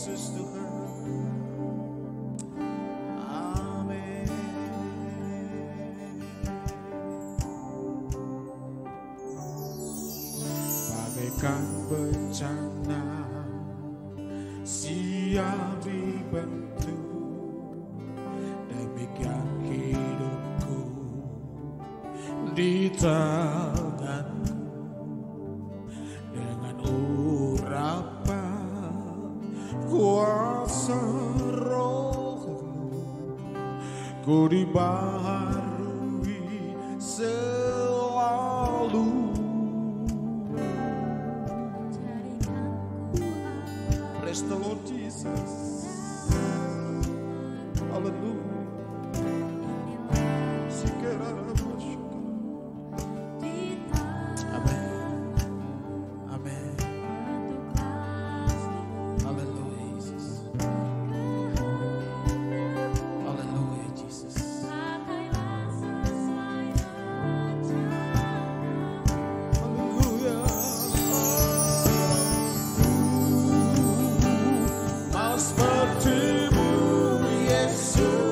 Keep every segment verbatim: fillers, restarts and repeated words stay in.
Jesus to her. Amen. Bagaikan bencana siap dibentuk, demikian hidupku di tanganmu. Dengan urapan kuasa rohmu, ku dibaharui selalu. Praise the Lord Jesus. Hallelujah. Amen. Amen. Hallelujah, Jesus. Hallelujah, Jesus. Hallelujah. Mas sepertimu Yesus.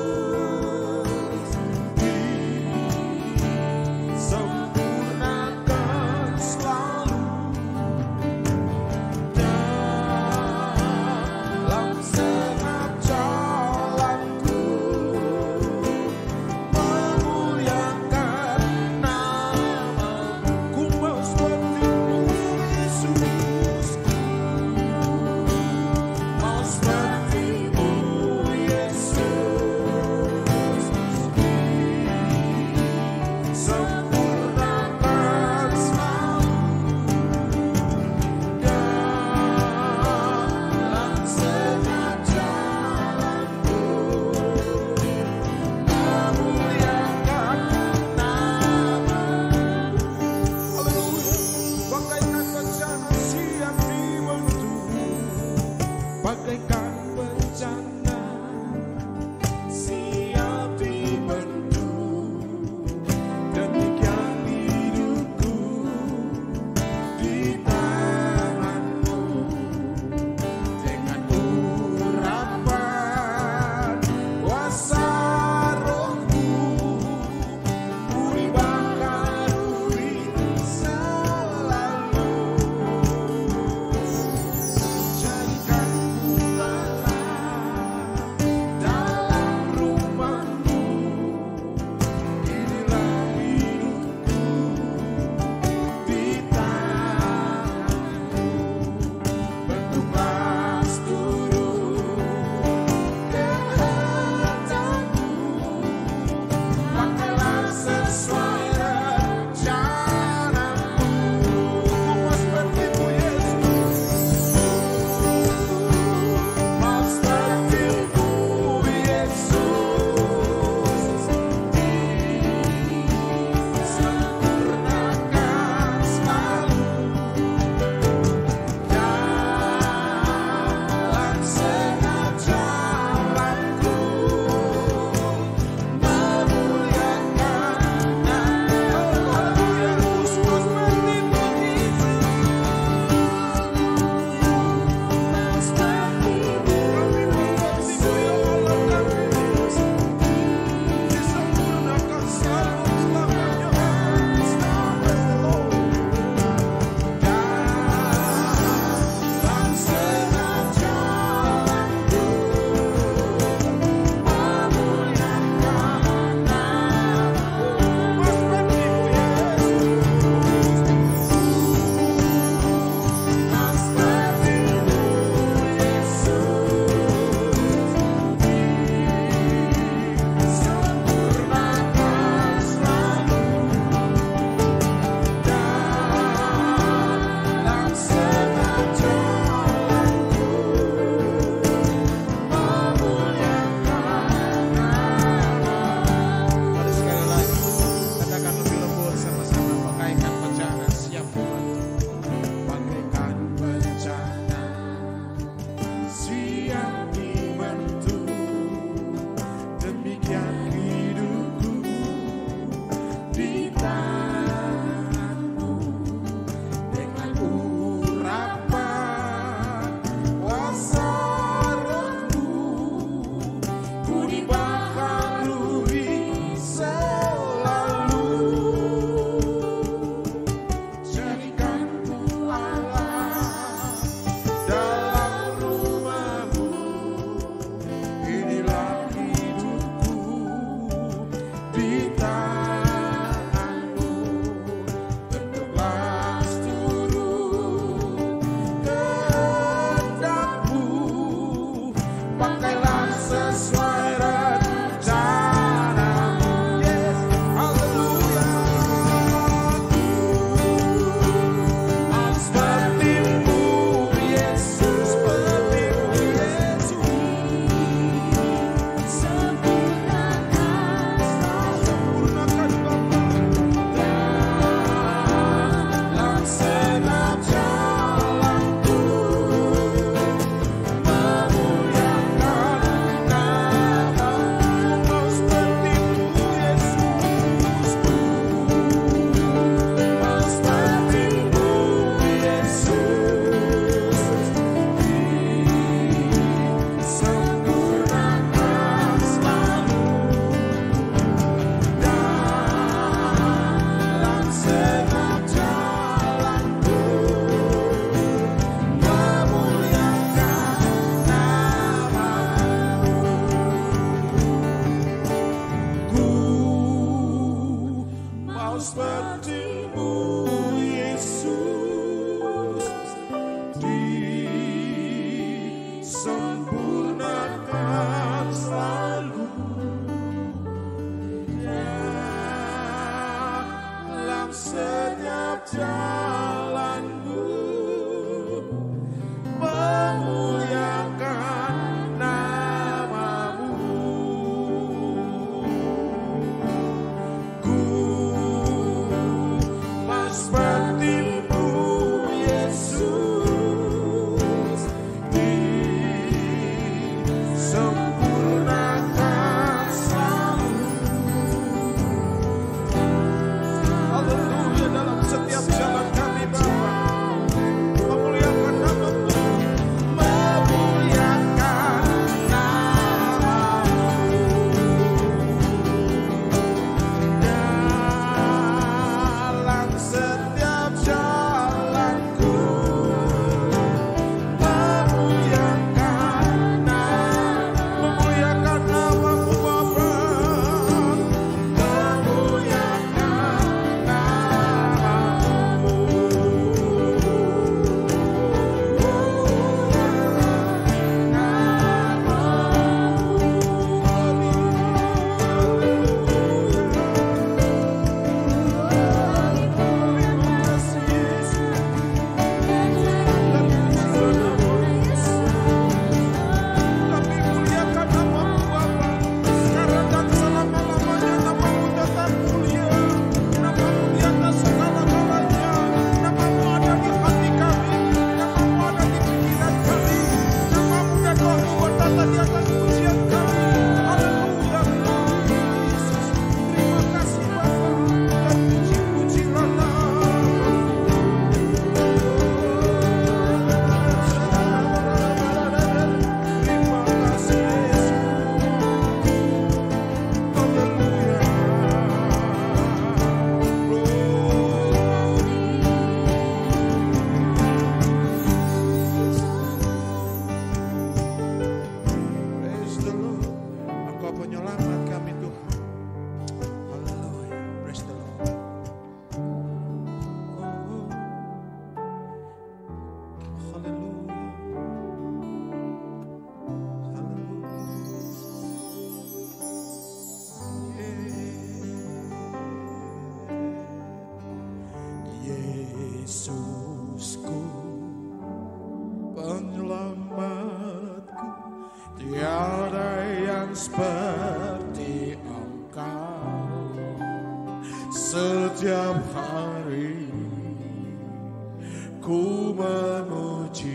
Ku memuji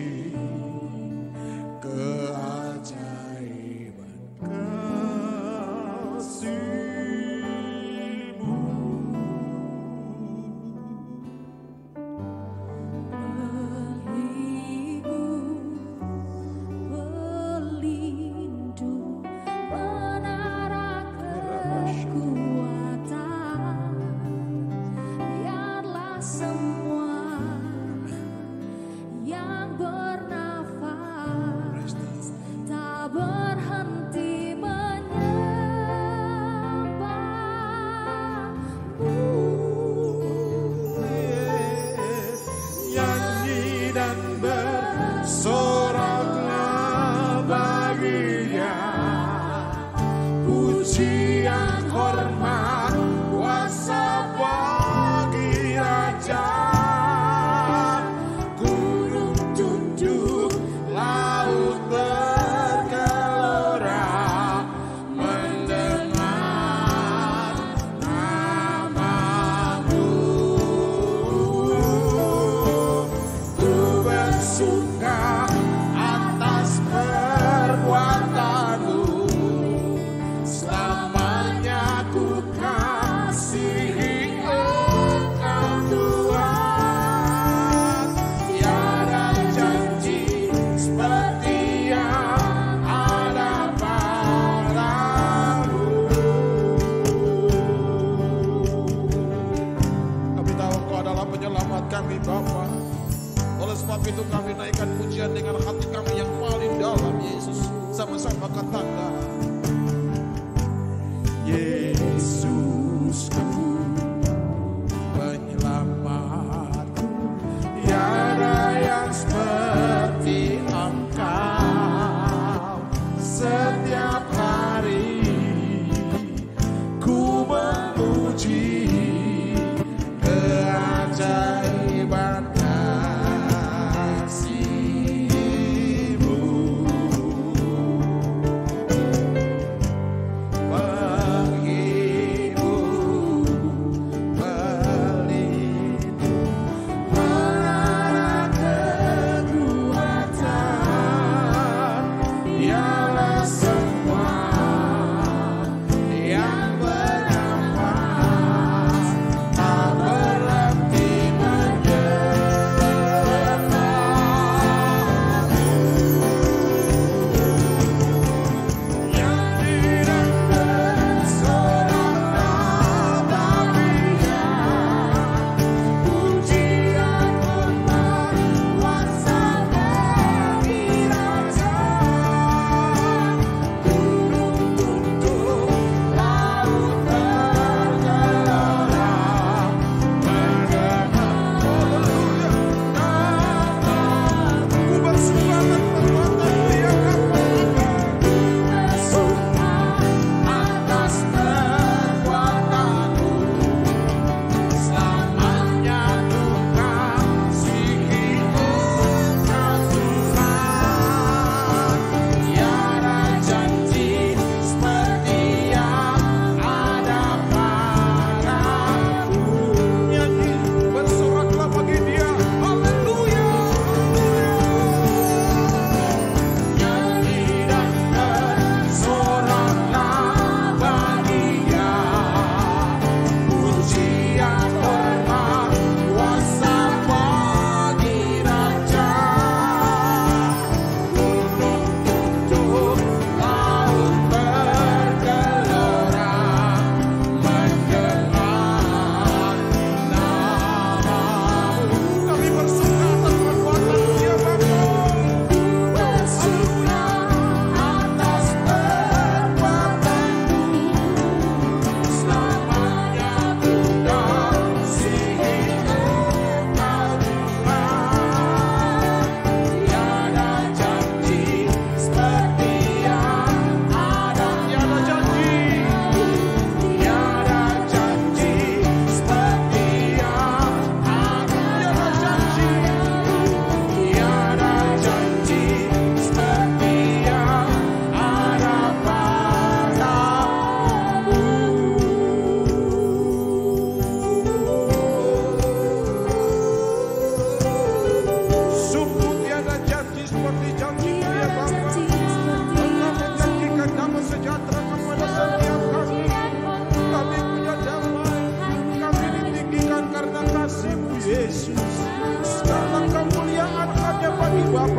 keajaiban-Mu.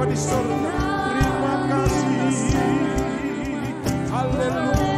Bapa di surga. Terima kasih. Haleluya.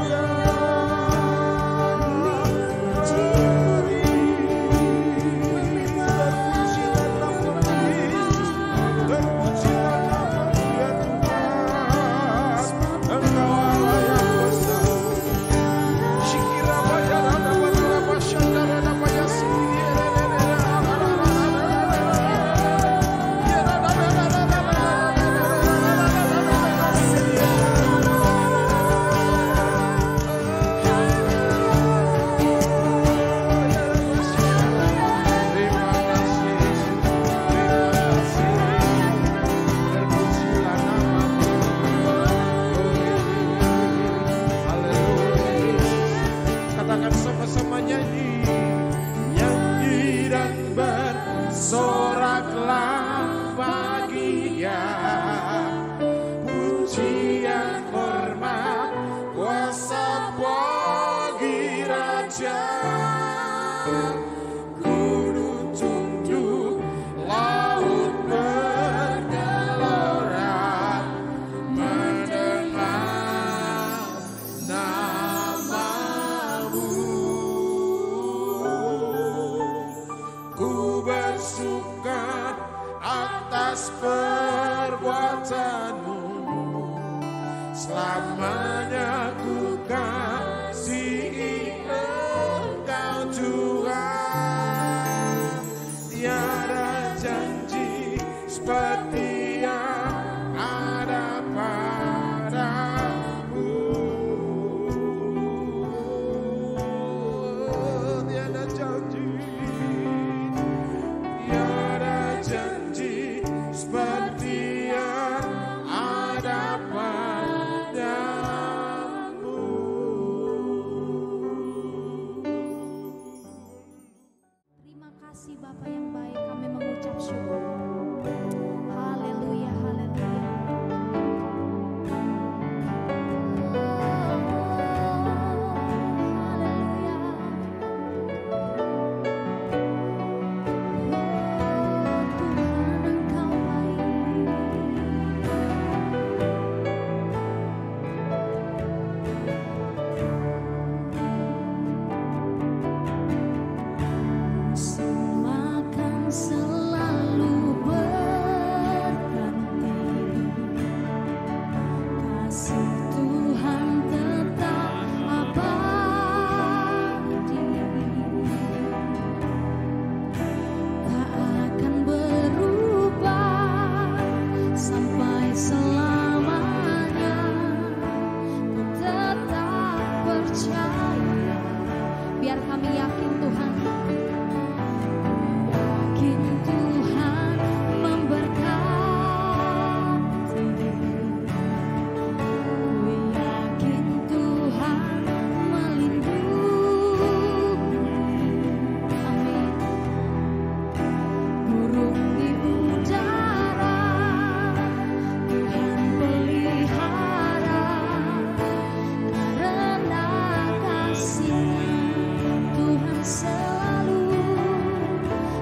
Seizirmu,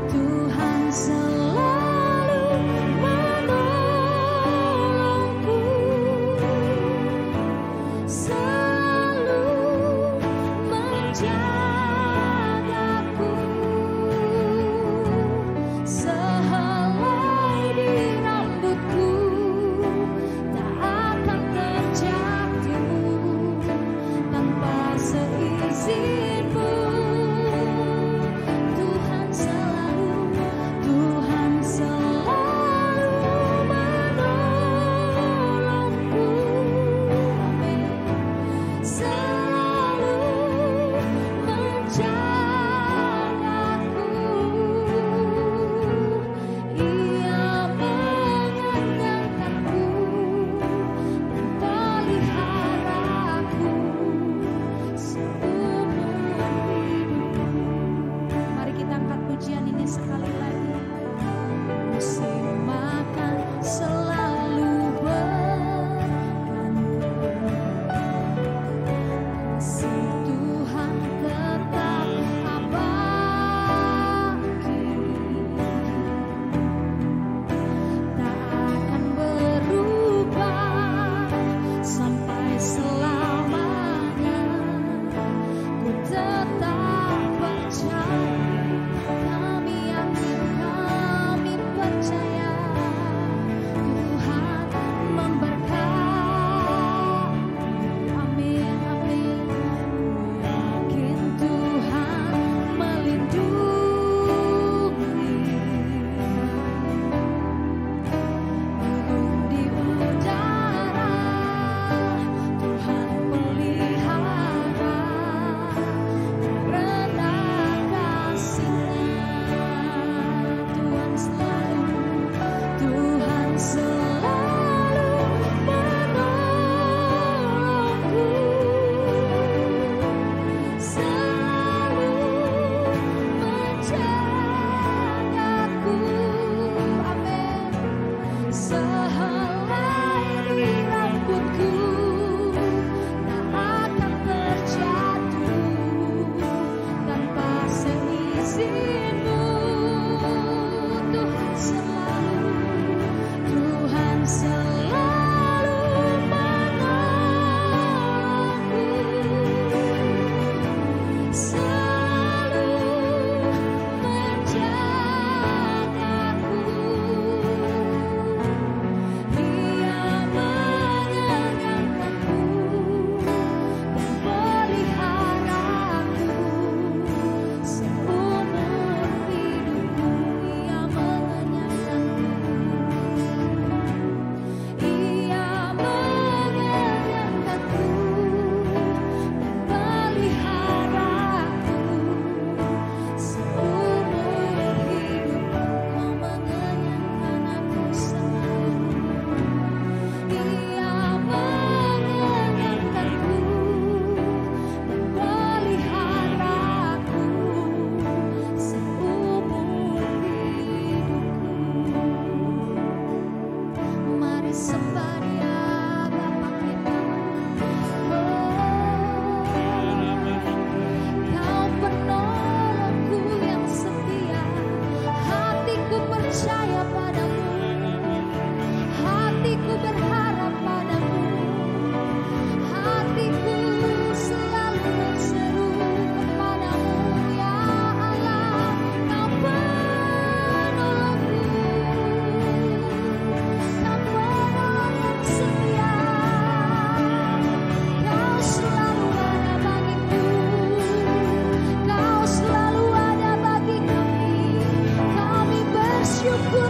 Tuhan selalu, Tuhan setia.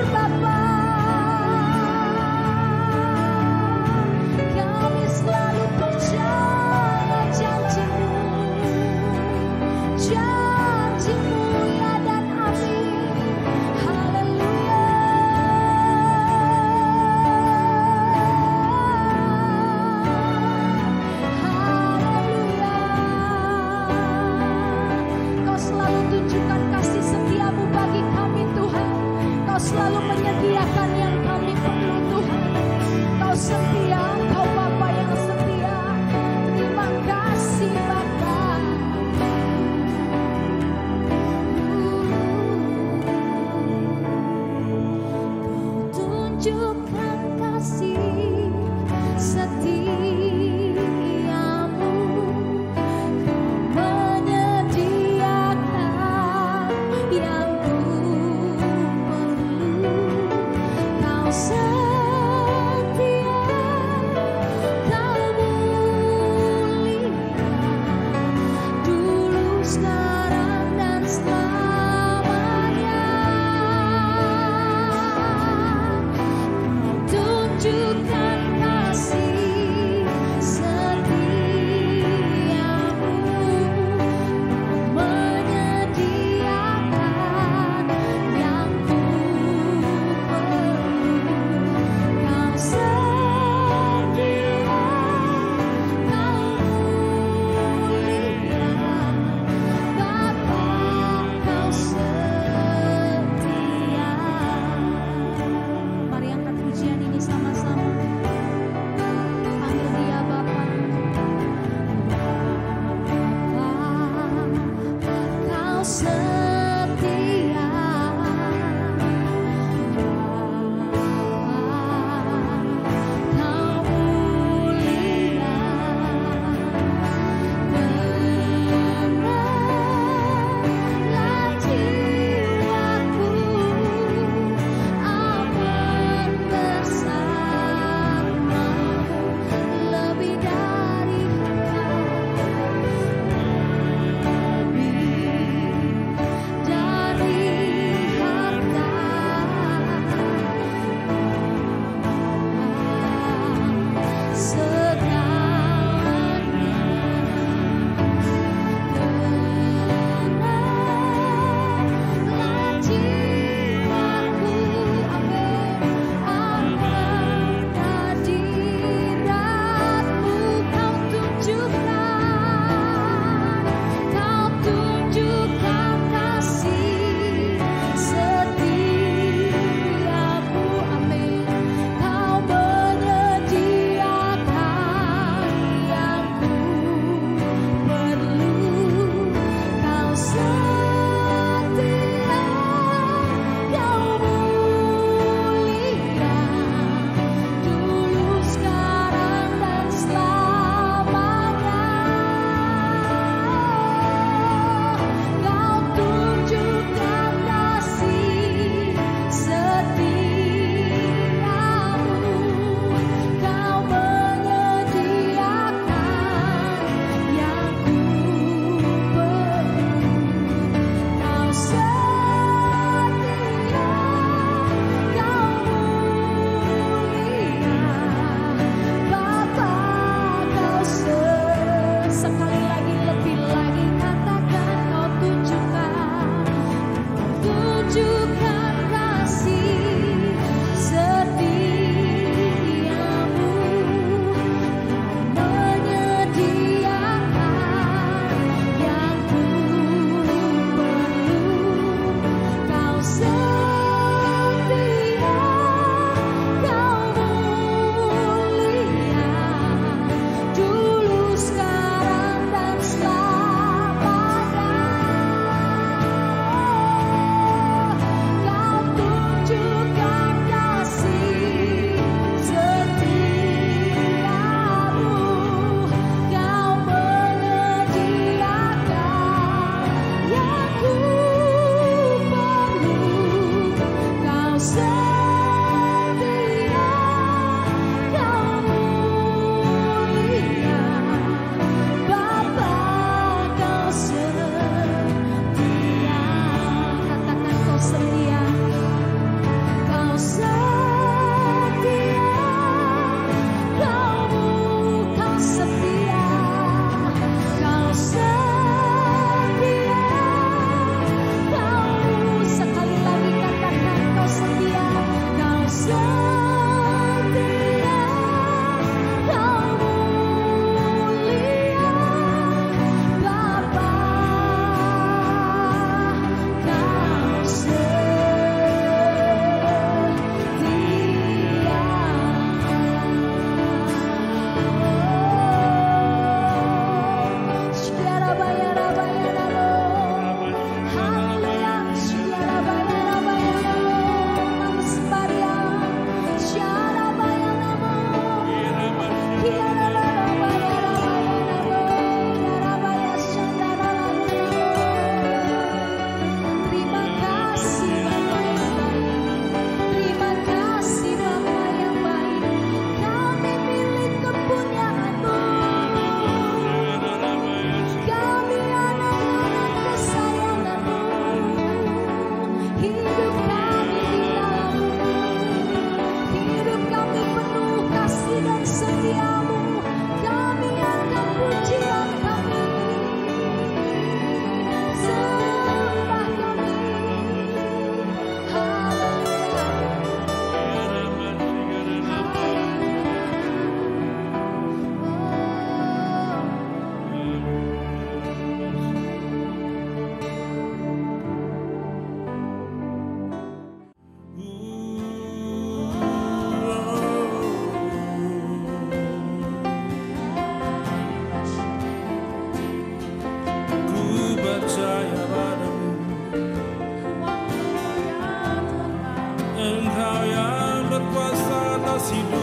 Ku tetap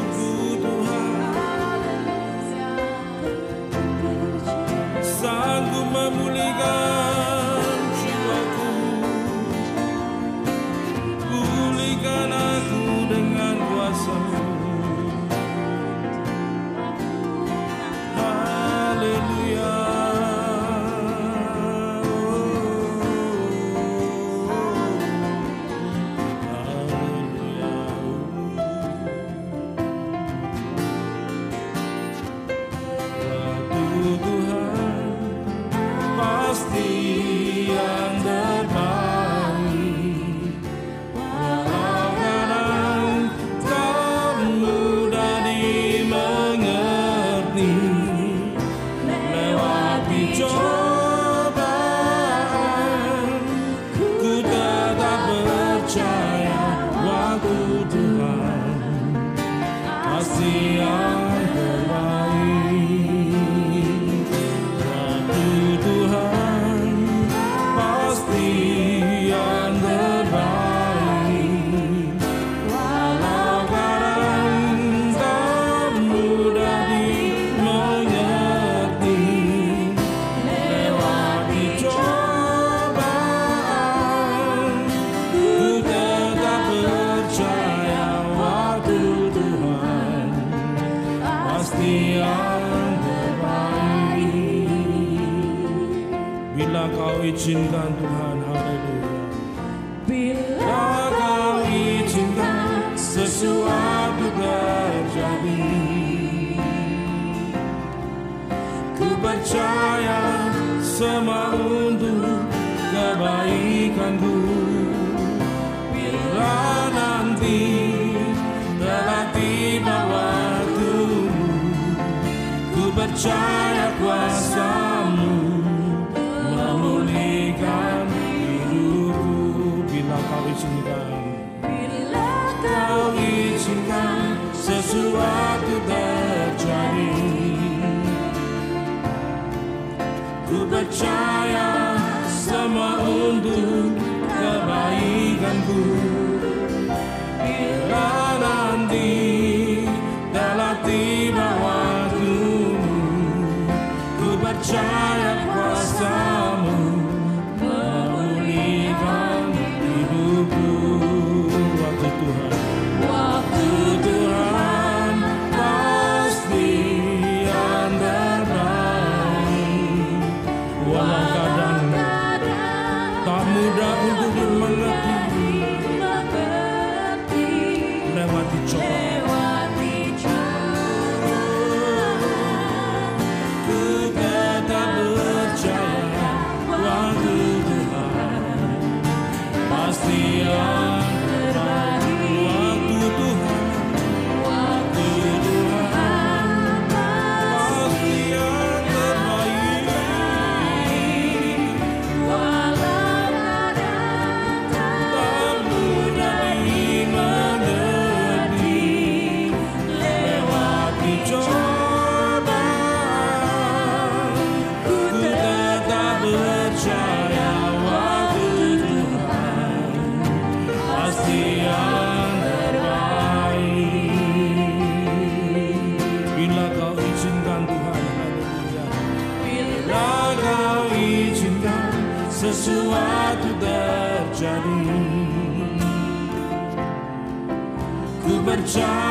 percaya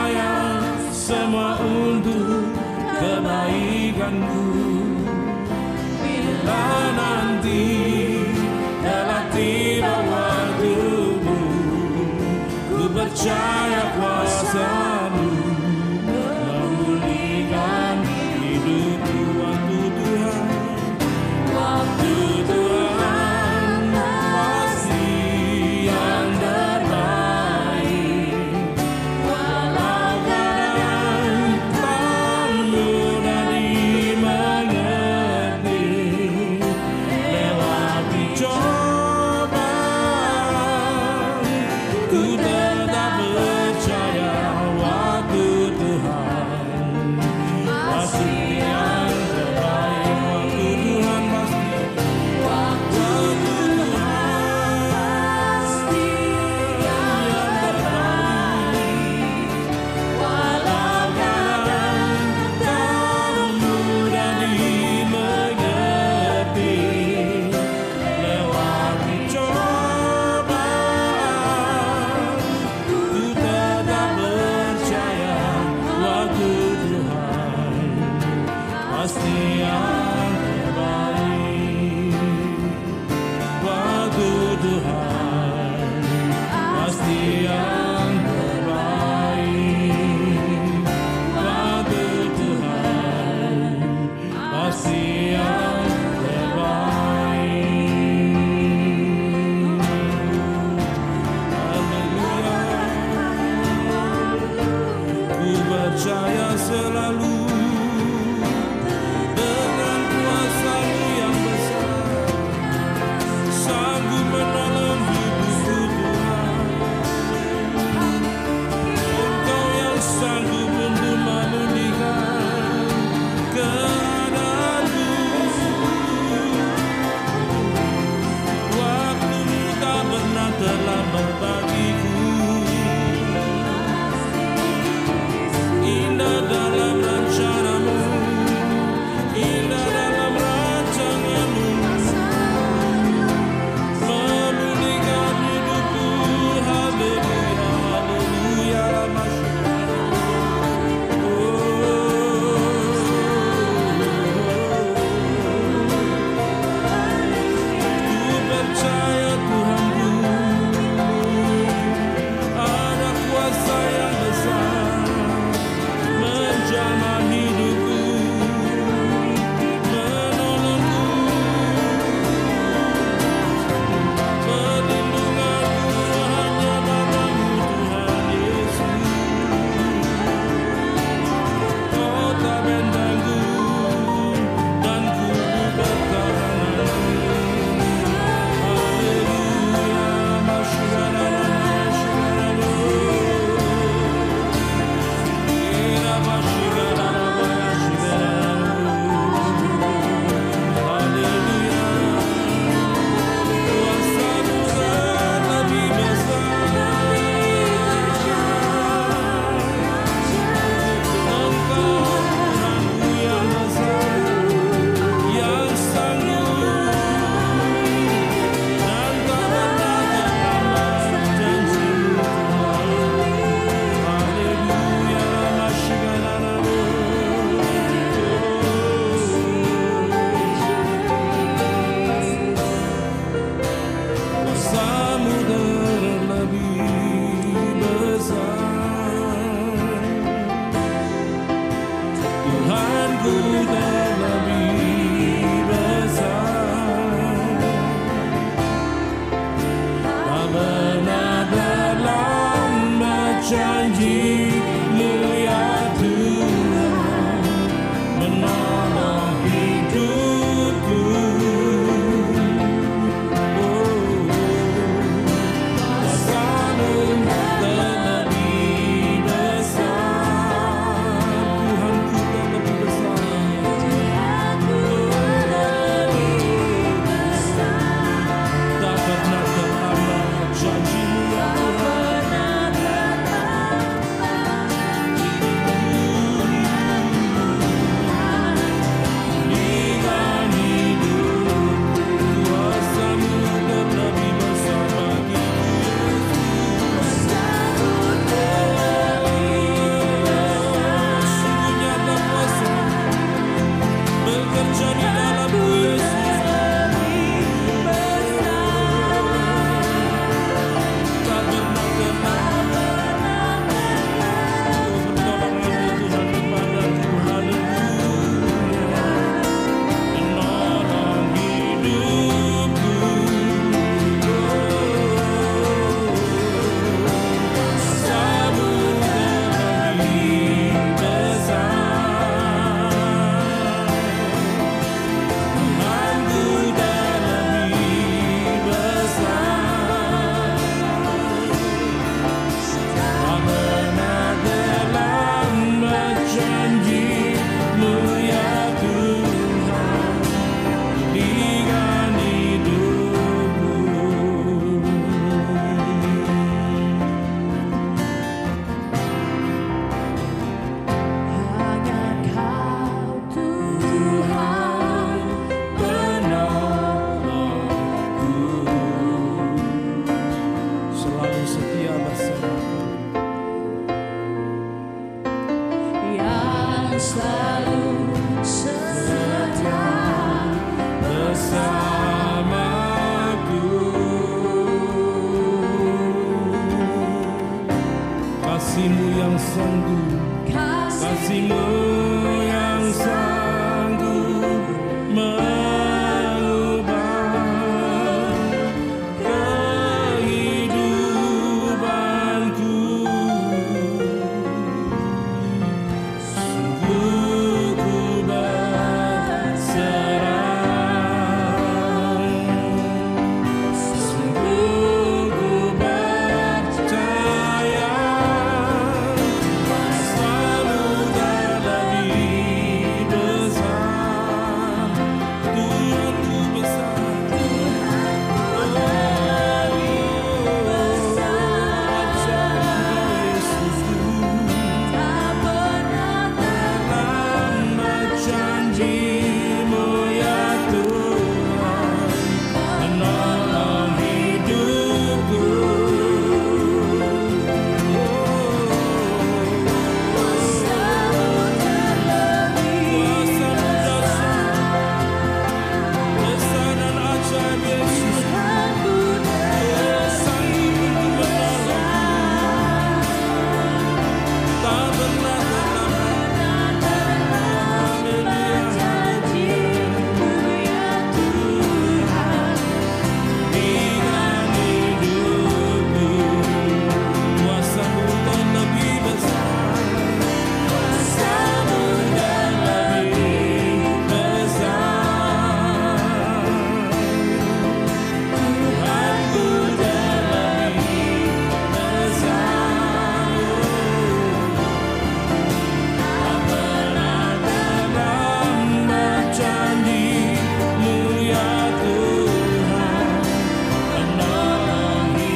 kasihmu yang sanggup, kasihmu yang sanggup mengubah kehidupanku. Sungguh ku berserah, sungguh ku percaya, kuasamu lebih besar, Tuhanku besar, lebih besar. Yesusku tak pernah terlambat, janjimu ya Tuhan menolong hidupku. Kuasamu terlebih besar, besar dan ajaib Yesus, Tuhanku sanggup untuk menolong, tak pernah terlambat. Janjimu ya Tuhan dengan hidupku, kuasamu dan lebih besar, kuasamu dan lebih besar. Tuhanku dan lebih besar, tak pernah terlambat, janjimu ya Tuhan menolong hidupku. Kuasamu dan lebih besar, haleluya. Tuhanku dan lebih besar, tak pernah terlambat, janjimu terlambat, janjimu ya Tuhan dengan hidupku. Tak pernah terlambat, janjimu ya Tuhan dengan hidupku. Tak pernah terlambat, janjimu ya Tuhan dengan hidupku. Kasihmu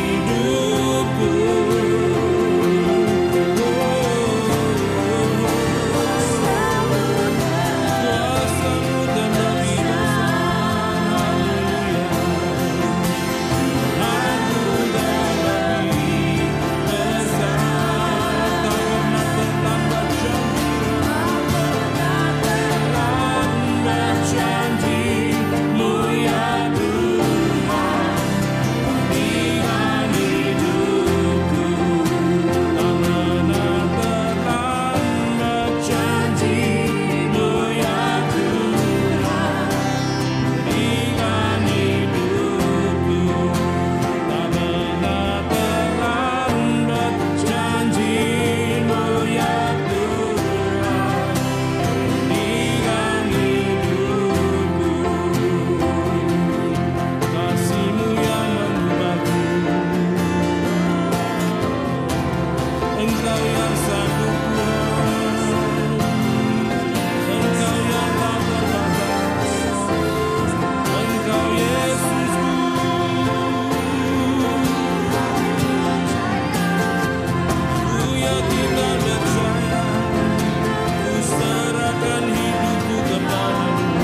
yang mengubahku, Engkau yang sanggup, Engkau yang tak terbatas, Engkau Yesusku. Ku yakin dan percaya, ku serahkan hidupku kepadamu,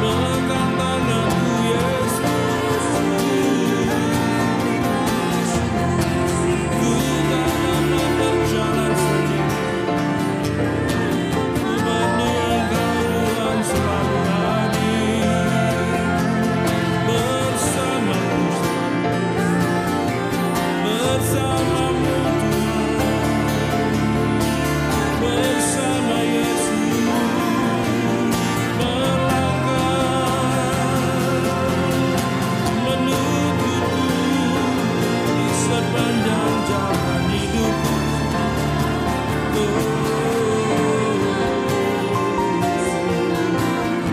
melekat padamu Yesus. Ku tak pernah berjalan sendiri, sebab Engkau yang selalu hadir bersamaku, bersamamu Tuhan, bersama Yesus melangkah menuntutku di sepanjang jalan hidupku.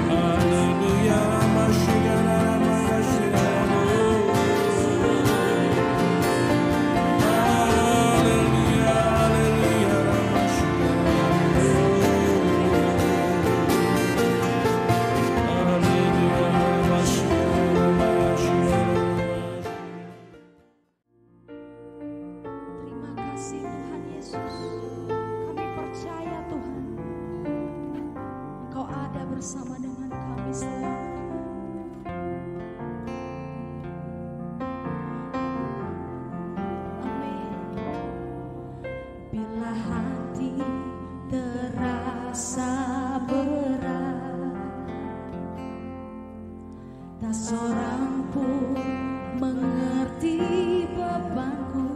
Haleluya, masyara, masyara. Haleluya, haleluya, masyara. Haleluya, masyara, masyara. Terima kasih Tuhan Yesus. Kami percaya Tuhan, Engkau ada bersama dengan kami selama. Amin. Bila hati terasa berat, tak seorang pun mengerti bebanku,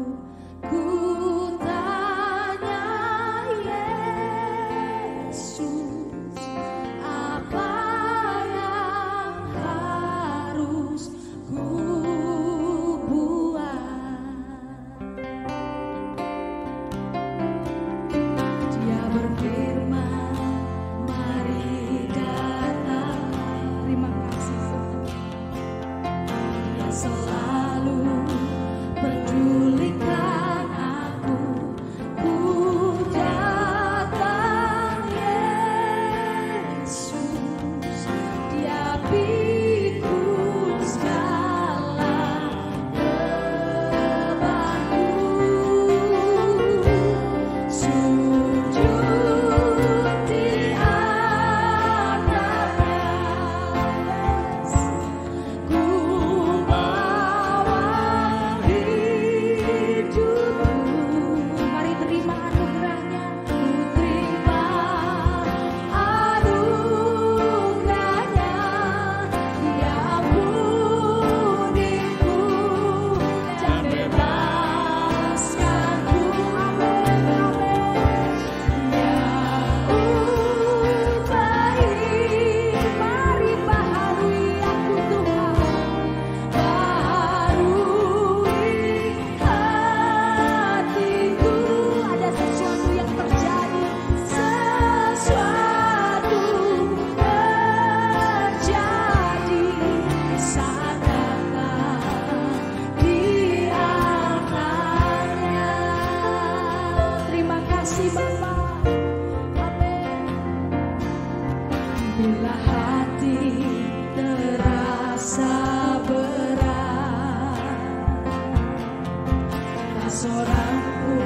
seorangku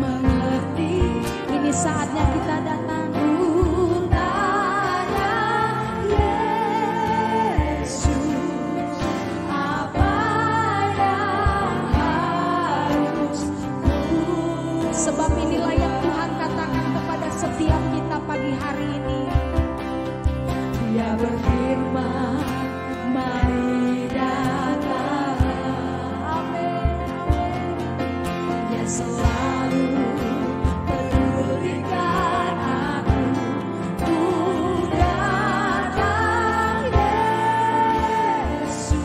mengerti ini saatnya kita datang. Sebab inilah yang Tuhan katakan kepada setiap kita pagi hari ini. Dia berfirman, mari datang. Amin. Dia selalu pedulikan aku. Ku datang Yesus,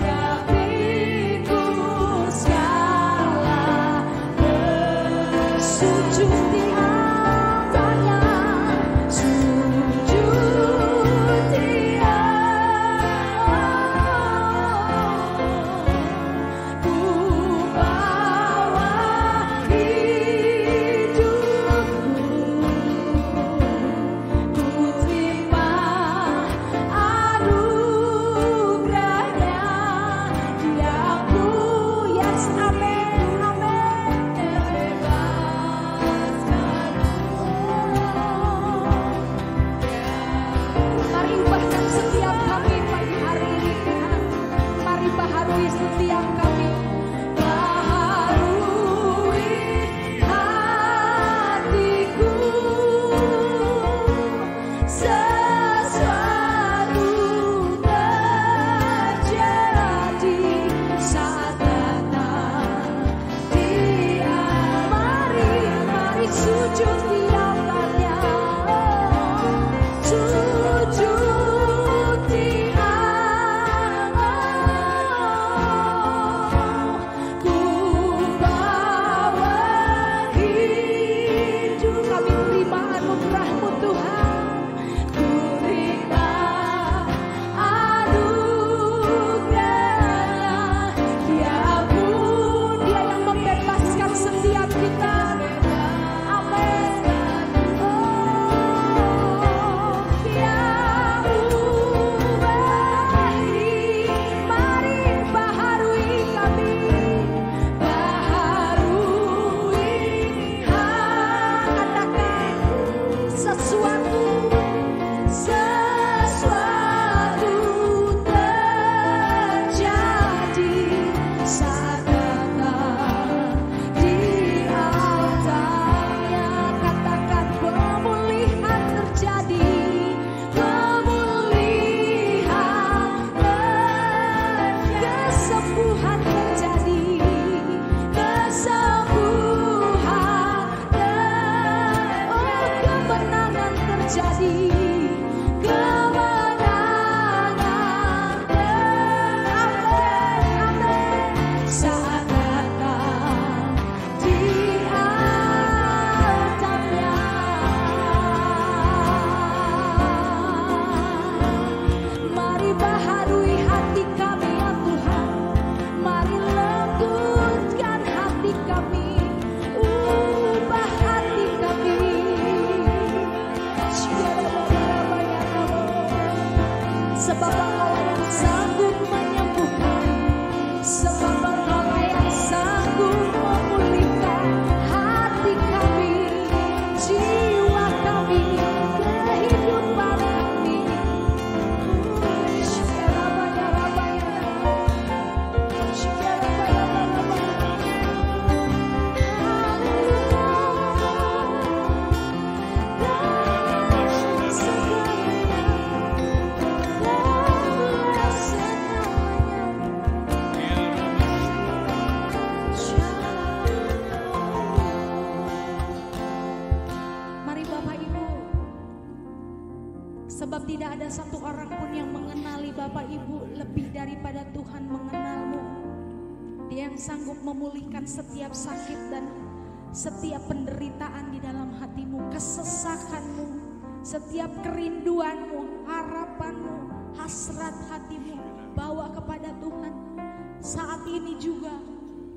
Dia pikul segala bersujud di hadapannya, sujud di hadapannya. Ku bawa hidupku, ku terima anugerah-Nya. Dia ku yes, amen, amen. Mari ubahkan setiap kami pagi hari ini, Tuhan. Mari baharui setiap kami, baharui hatiku, sesuatu terjadi saat datang Dia. Mari, mari sujud di hadapannya, sujud di hadapannya. Ku bawa hidup kami, terima anugerah-Mu Tuhan, ku terima anugerah. Dia pun, Dia yang membebaskan setiap kita. Amin. Oh, Dia ubahi. Mari baharui kami, baharui hadapan. Sesuatu, sesuatu terjadi saat datang di altarnya. Katakan, pemulihan terjadi, pemulihan terjadi, kesembuhan terjadi, kesembuhan terjadi. Oh, kemenangan terjadi, kemenangan terjadi. Amin, amin. Saat datang di altarnya. Mari baharui hati kami, ya Tuhan. Mari lembutkan hati kami, ubah hati kami. Sebab Engkau yang sanggup menyembuhkan, sebab Engkau yang sanggup memulihkan hati kami, jiwa kami, kehidupan kami. Mari Bapak Ibu, sebab tidak ada satu orang pun yang mengenali Bapak Ibu lebih daripada Tuhan mengenalmu. Dia yang sanggup memulihkan setiap sakit dan setiap penderitaan di dalam hatimu, kesesakanmu, setiap kerinduanmu, harapanmu, hasrat hatimu. Bawa kepada Tuhan. Saat ini juga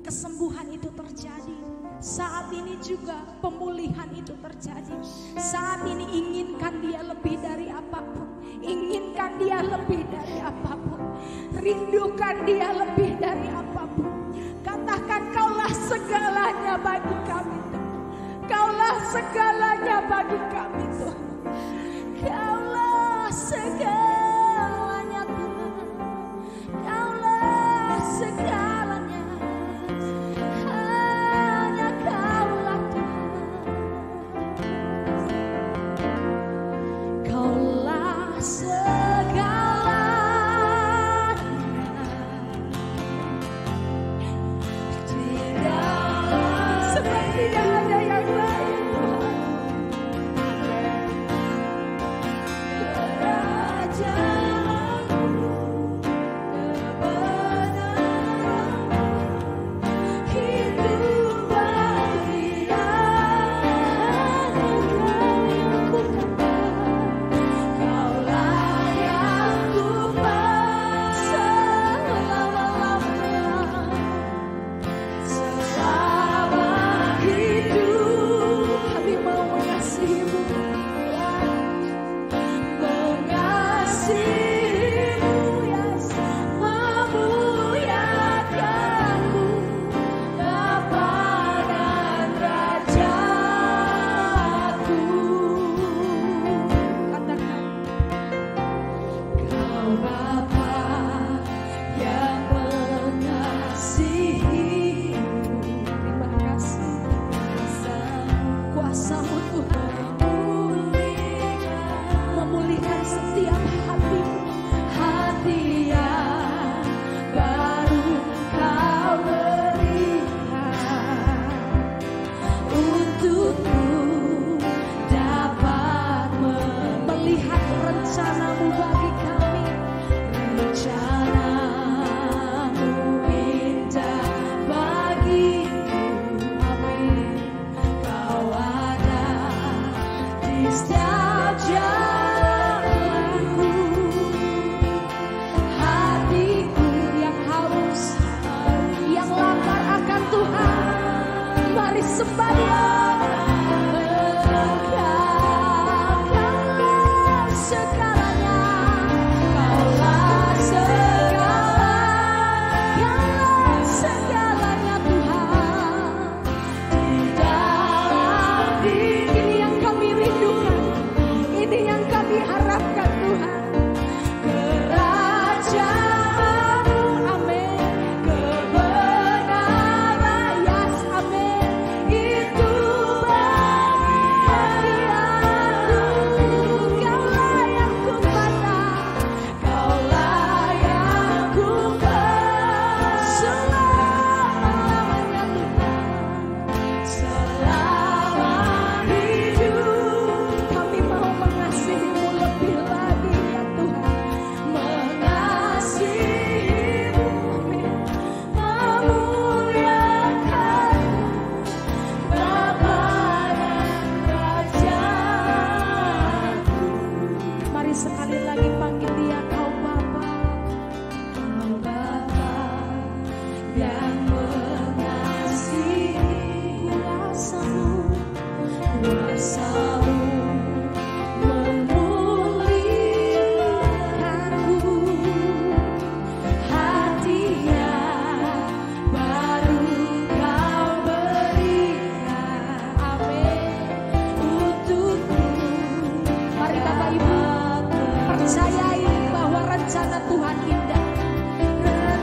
kesembuhan itu terjadi. Saat ini juga pemulihan itu terjadi. Saat ini inginkan Dia lebih dari apapun. Inginkan Dia lebih dari apapun. Rindukan Dia lebih dari apapun. Katakan bagi kami Tuhan. Kaulah segalanya bagi kami Tuhan. Kaulah segalanya Tuhan. Kaulah segalanya. Hanya Kaulah Tuhan. Kaulah segalanya.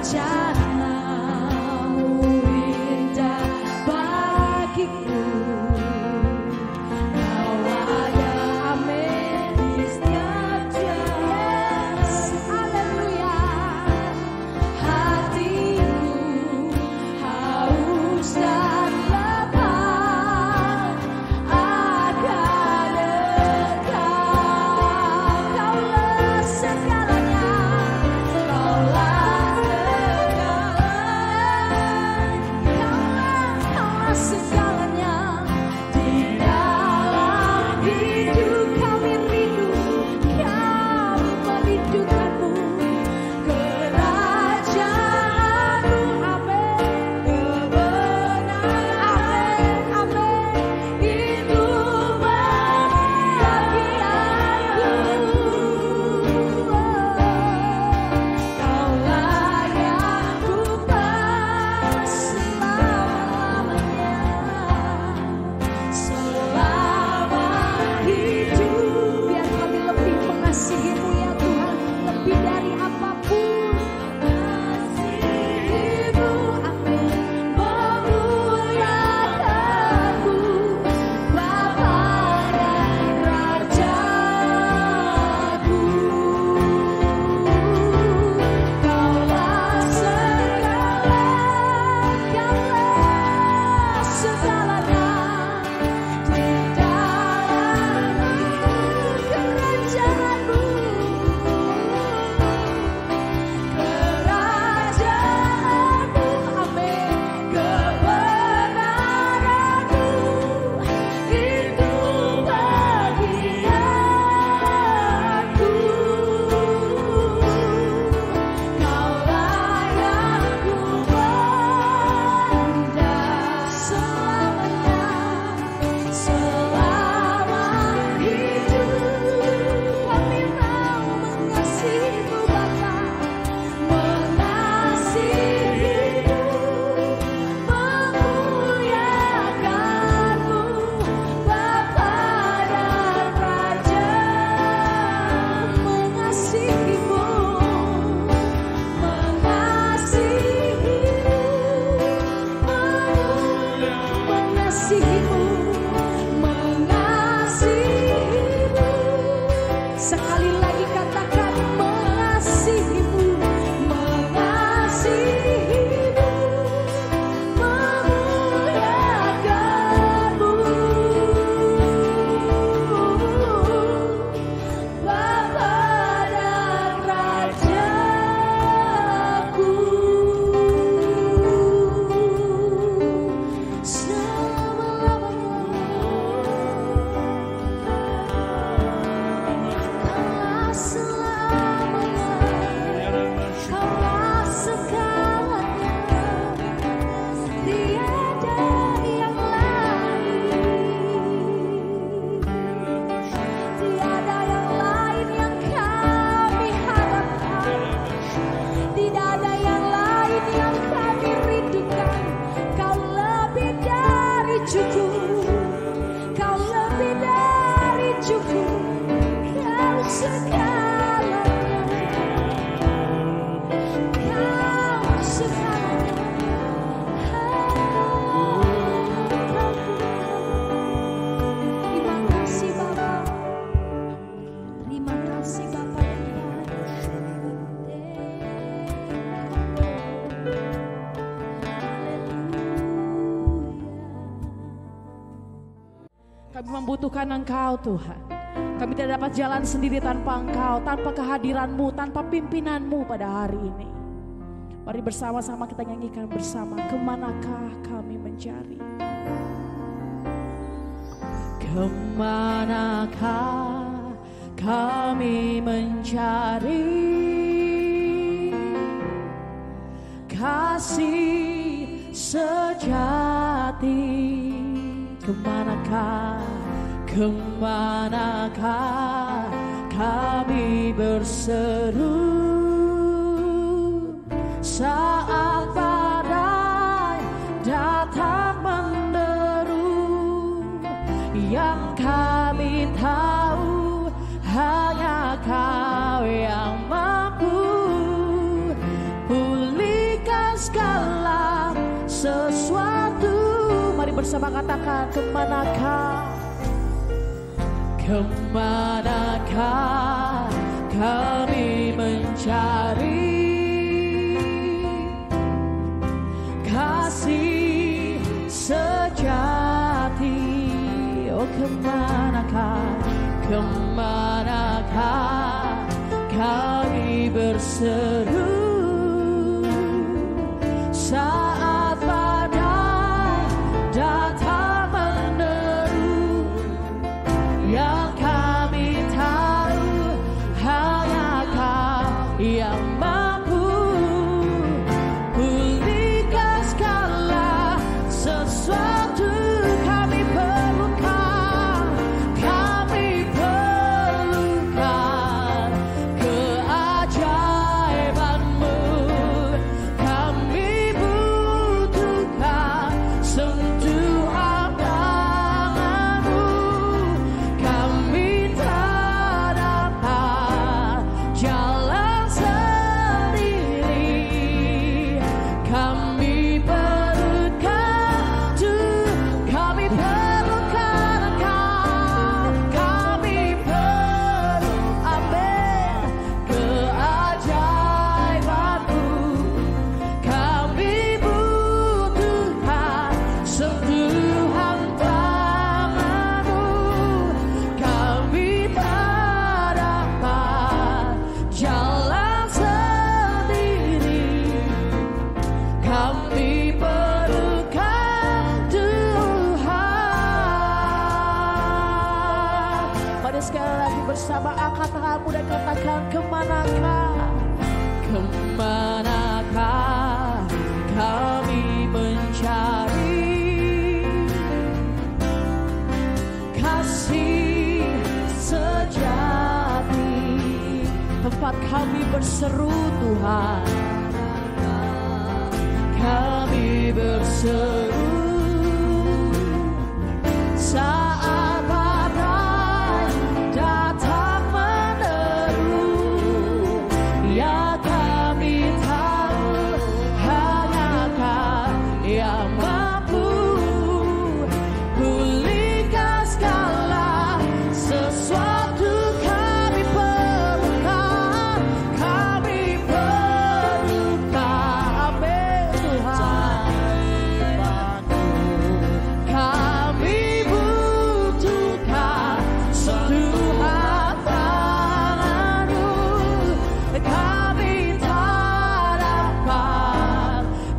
Janamu indah bagiku. Kau Kami membutuhkan Engkau, Tuhan. Kami tidak dapat jalan sendiri tanpa Engkau, tanpa kehadiran-Mu, tanpa pimpinan-Mu pada hari ini. Mari bersama-sama kita nyanyikan bersama, kemanakah kami mencari? Kemanakah kami mencari kasih sejati? Kemanakah, kemanakah kami berseru saat badai datang menderu? Yang kami tahu hanya Kau yang mampu pulihkan segala sesuatu. Bersama katakan, kemanakah, kemanakah kami mencari kasih sejati? Oh, kemanakah, kemanakah kami berseru saat datang meneru? Yang kami tahu hanya Kau yang mampu pulihkan segala sesuatu. Kami perlukan, kami perlukan keajaiban-Mu. Kami butuhkan sentuh bersama akal tanganmu dan katakan, kemanakah, kemanakah kami mencari kasih sejati? Tempat kami berseru, Tuhan, kami berseru saat kami tak dapat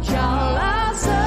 jalan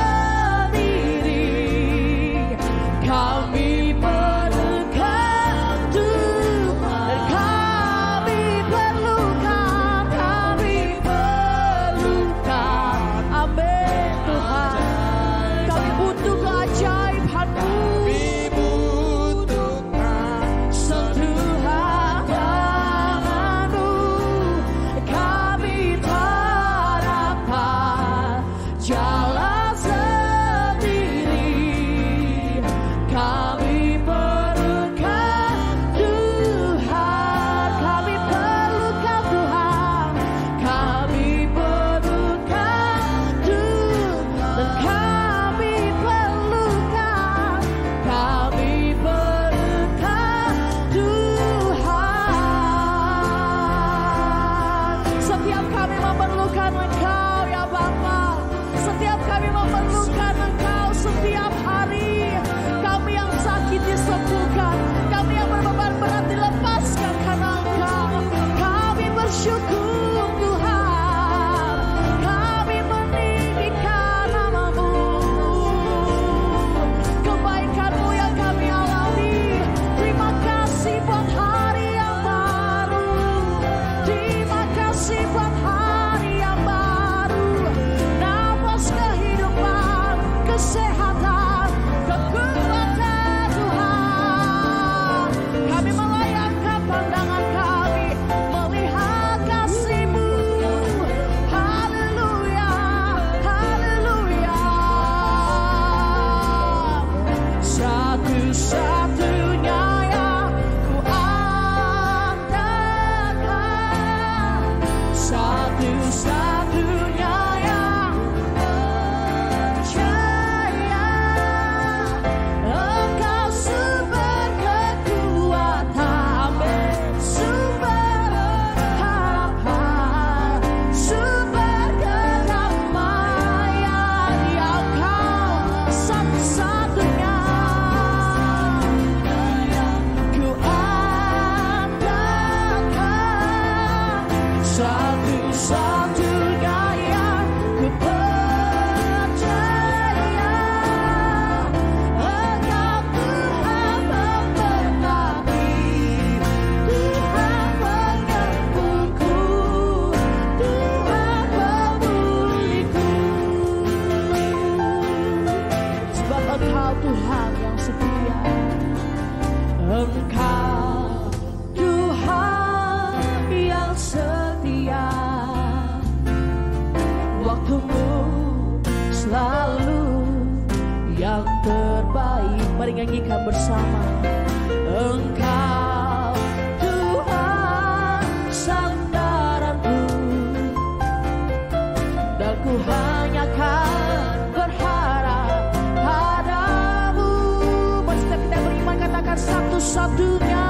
Engkau Tuhan yang setia, Engkau Tuhan yang setia, waktumu selalu yang terbaik. Mari nyanyikan bersama. Engkau Tuhan sandaranku, dan ku hanya kan berharap padamu. Mari kita beriman katakan satu-satunya.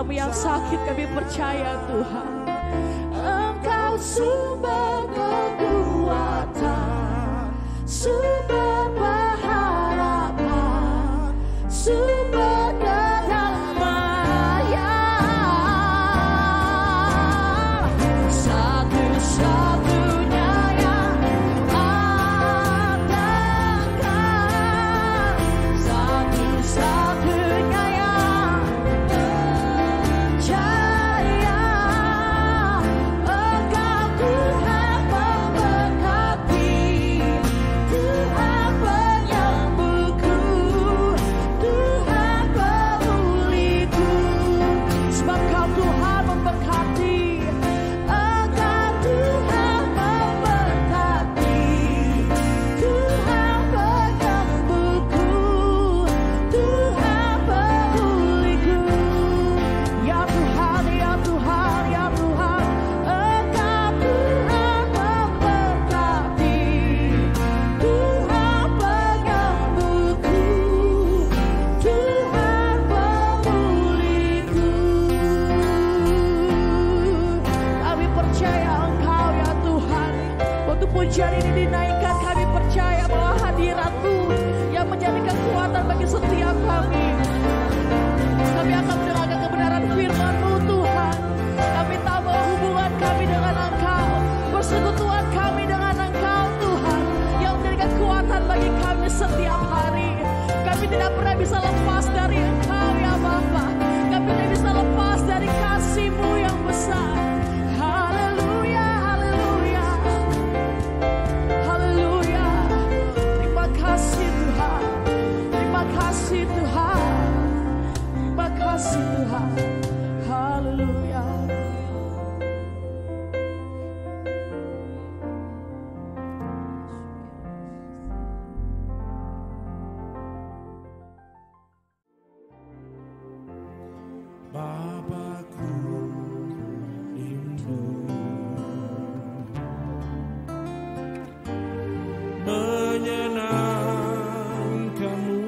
Kami yang sakit, kami percaya Tuhan, Engkau sumber kekuatan, sumber pengharapan, sumber kedamaian, satu-satu. Pujian ini dinaikkan, kami percaya bahwa hadirat-Mu yang menjadi kekuatan bagi setiap kami. Kami akan mendengarkan kebenaran firman-Mu Tuhan. Kami tahu bahwa hubungan kami dengan Engkau, persekutuan kami dengan Engkau Tuhan, yang menjadi kekuatan bagi kami setiap hari. Kami tidak pernah bisa lepas dari Engkau ya Bapa. Kami tidak bisa lepas dari kasih-Mu yang besar. Tuhan, haleluya. Bapakku rindu menyenangkan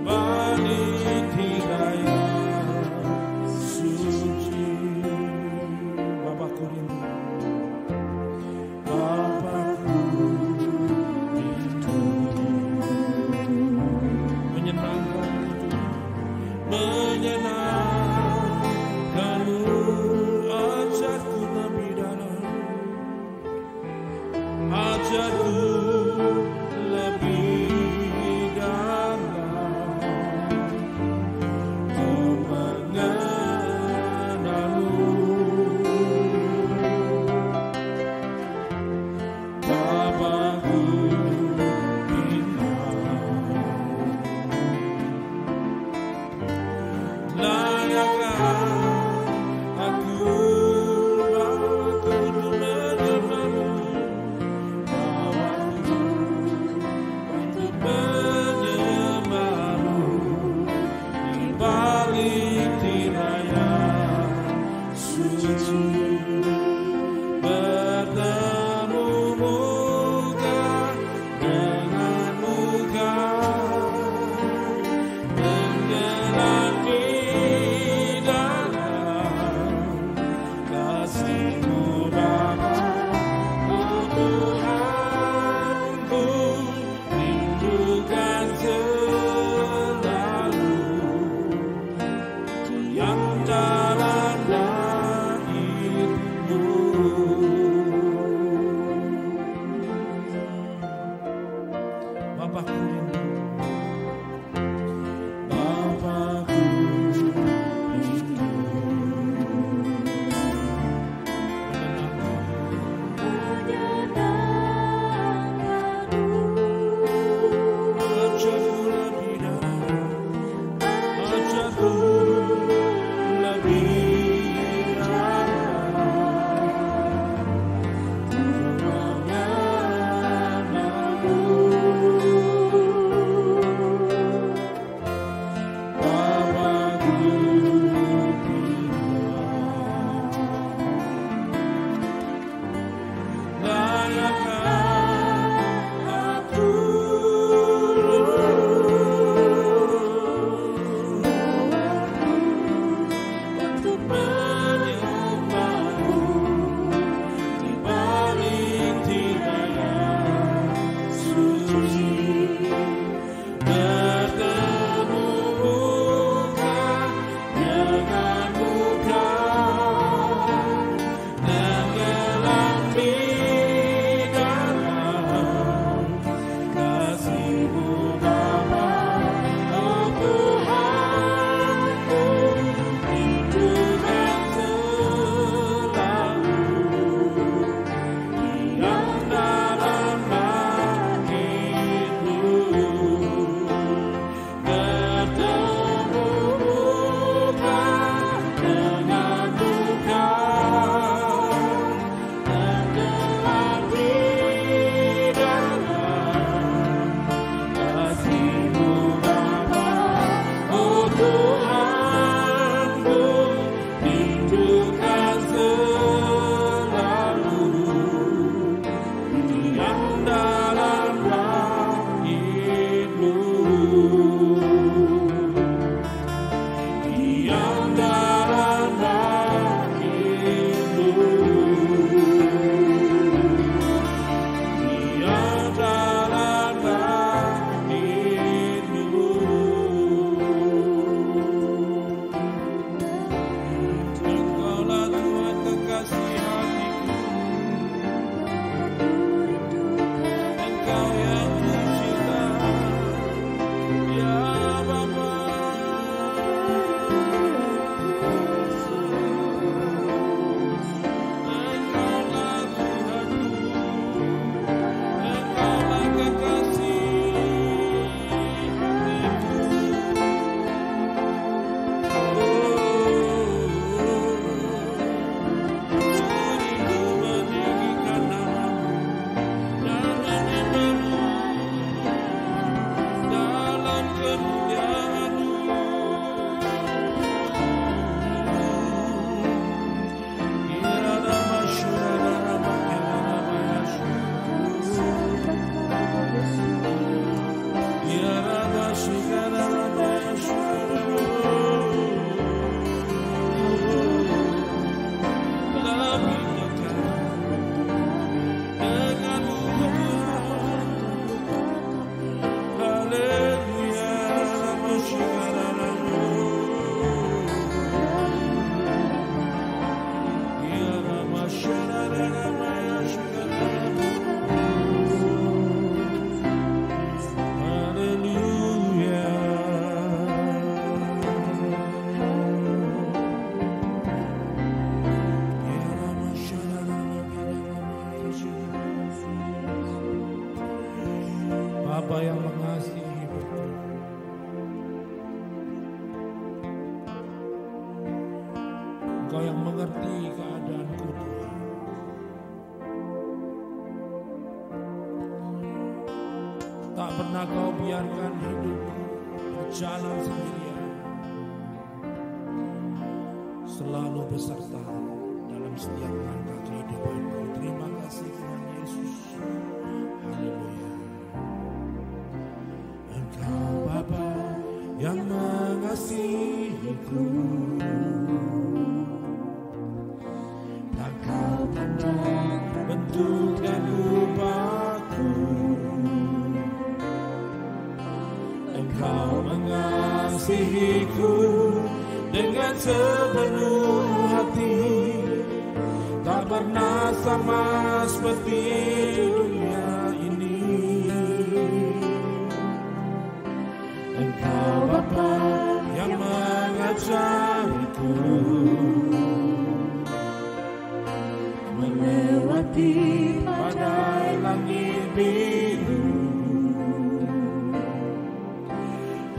Balik tiga yang suci.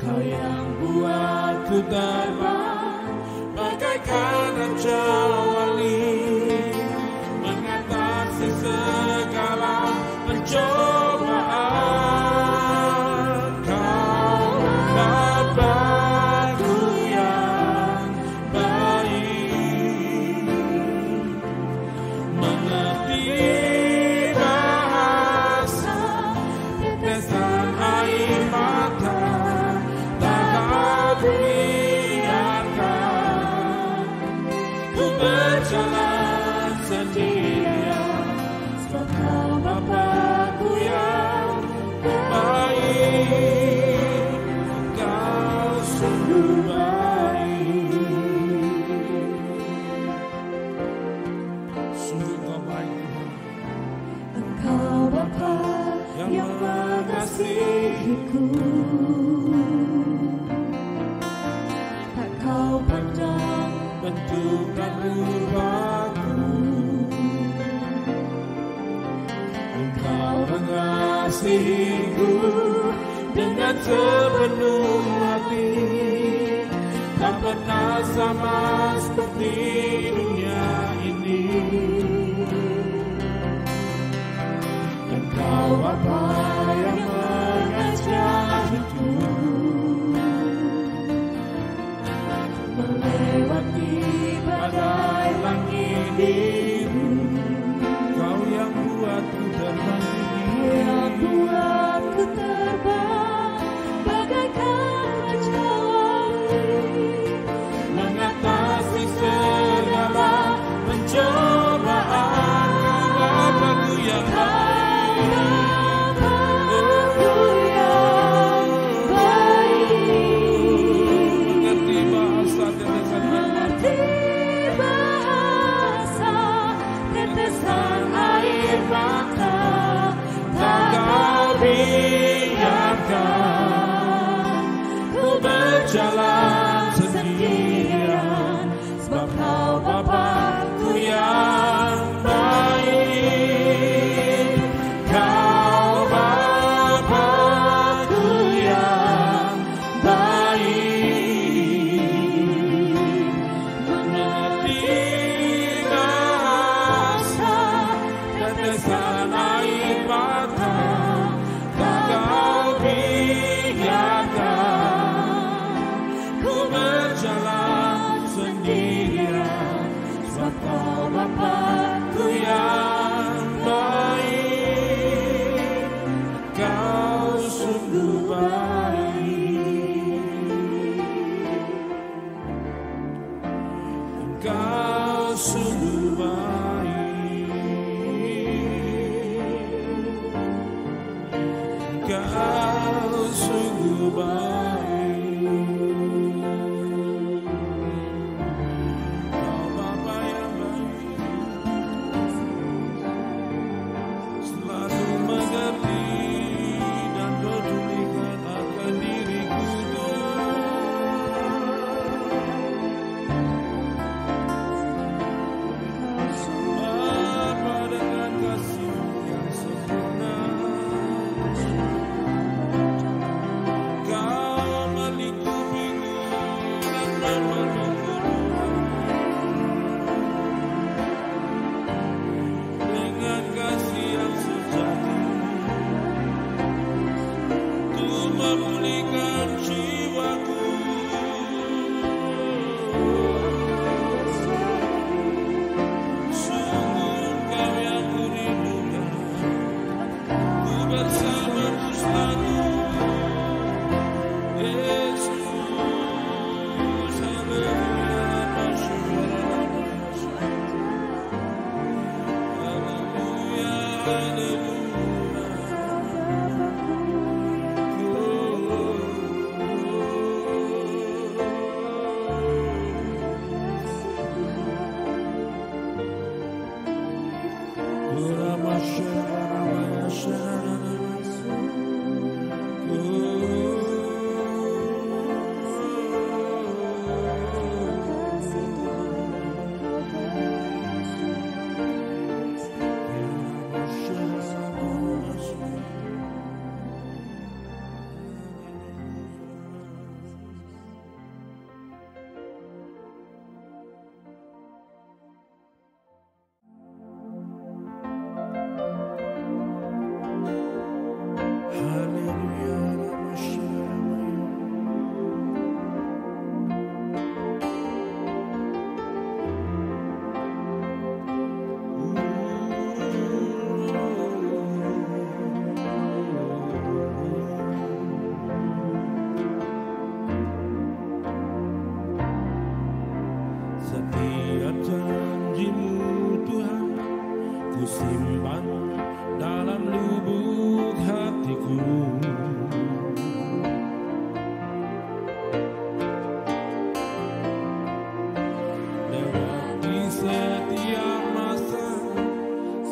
Kau yang buatku terbang bagaikan Karena Jauh Wali mengatasi segala pencobaan. Kau Bapakku yang baik, mengerti bahasa tetesan air mata, tak tahu berjalan sendirian, sebab Kau Bapakku yang baik, Kau sungguh baik. Sungguh Kau baik, Engkau Bapa yang, yang mengasihiku, tak Kau pandang bentukkan rupaku. Engkau mengasihiku dengan sepenuh hati, tak pernah sama seperti dunia ini. Engkau Bapa yang mengajar hidupku melewati badai langit biru. Kau yang buatku terbang, yang buatku terbang bagaikan kecuali, mengatasi segala pencobaan. Bapakku yang baik, biarkan ku berjalan sendirian, sebab Kau Bapakku yang baik, Kau Bapakku yang baik, mengerti bahasa tetesan air mata. Kau Bapakku yang baik, Kau sungguh baik, Kau sungguh baik, Kau sungguh baik.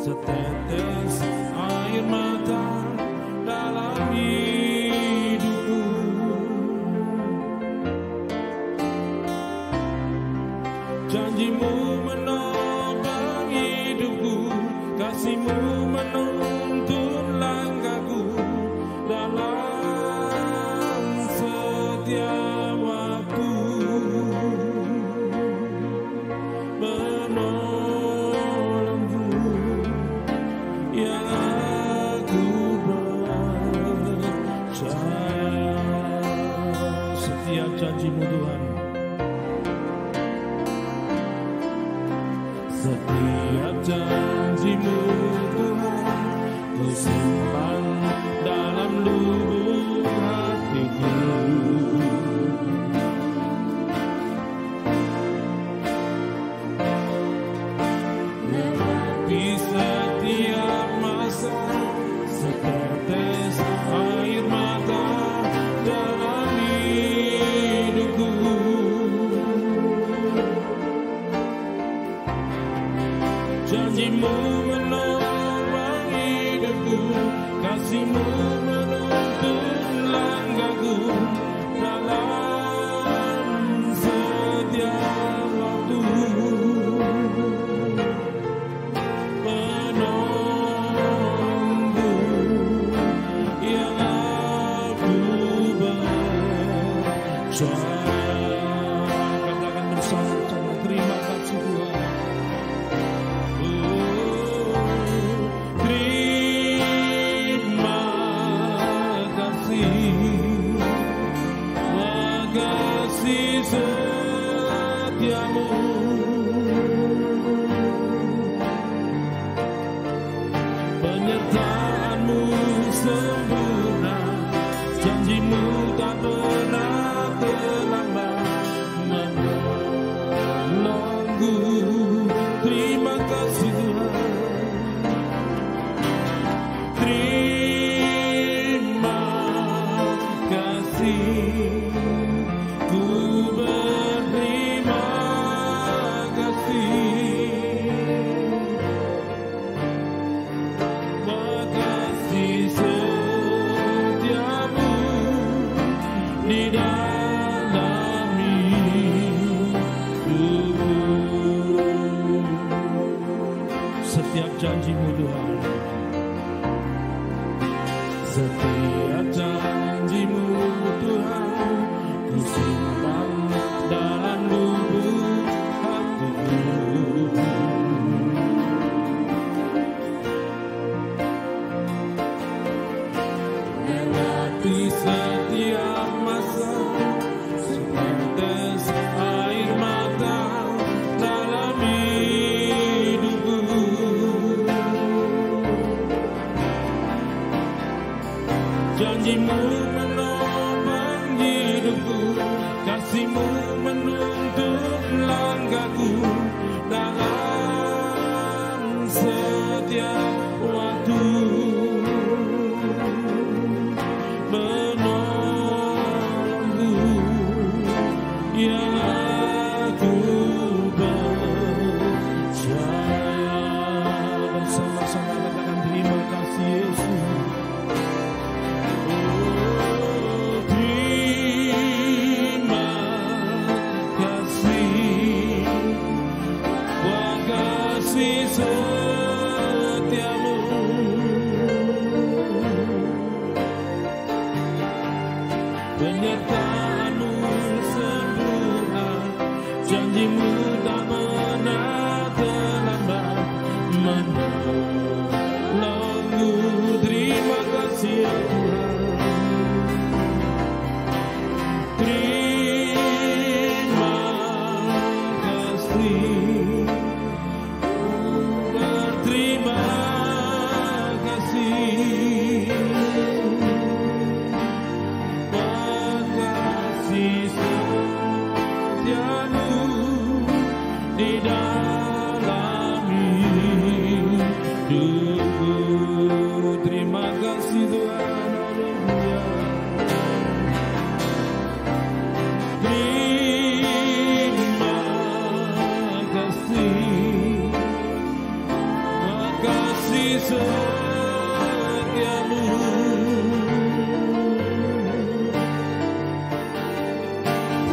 setetes air mata dalam hidupku, janjimu menopang hidupku, kasihmu menuntun langkahku dalam setiap waktu. Setiap janjimu Tuhan, setiap janjimu Tuhan, ku simpan dalam lubuk hatiku. Melewati setiap masa, setetes air mata dalam hidupku, janjimu menopang hidupku, kasihmu menuntun langkahku dalam setiap waktu. Penolongku yang aku percaya. Katakan bersama-sama, terima kasih Tuhan. Kasih setiamu, penyertaanmu sempurna, janjimu tak pernah terlambat menolongku. Terima kasih Tuhan, terima kasih. Ku berterima kasih, makasih setiamu di dalam hidupku. Setiap janjimu Tuhan, setiap janjimu Tuhan, ku simpan dalam lubuk hatiku. Melewati setiap masa, setetes air mata dalam hidupku, janjimu menopang hidupku, kasihmu menuntun langkahku dalam setiap waktu. Menolongku yang aku percaya. Bersama-sama katakan terima kasih Yesus. Kasih setiamu, penyertaanmu sempurna, janjimu tak pernah terlambat menolongku. Terima kasih ya Tuhan. Terima kasih. Terima kasih, makasih setiamu di dalam hidupku. Terima kasih Tuhan. Terima kasih. visão de amor.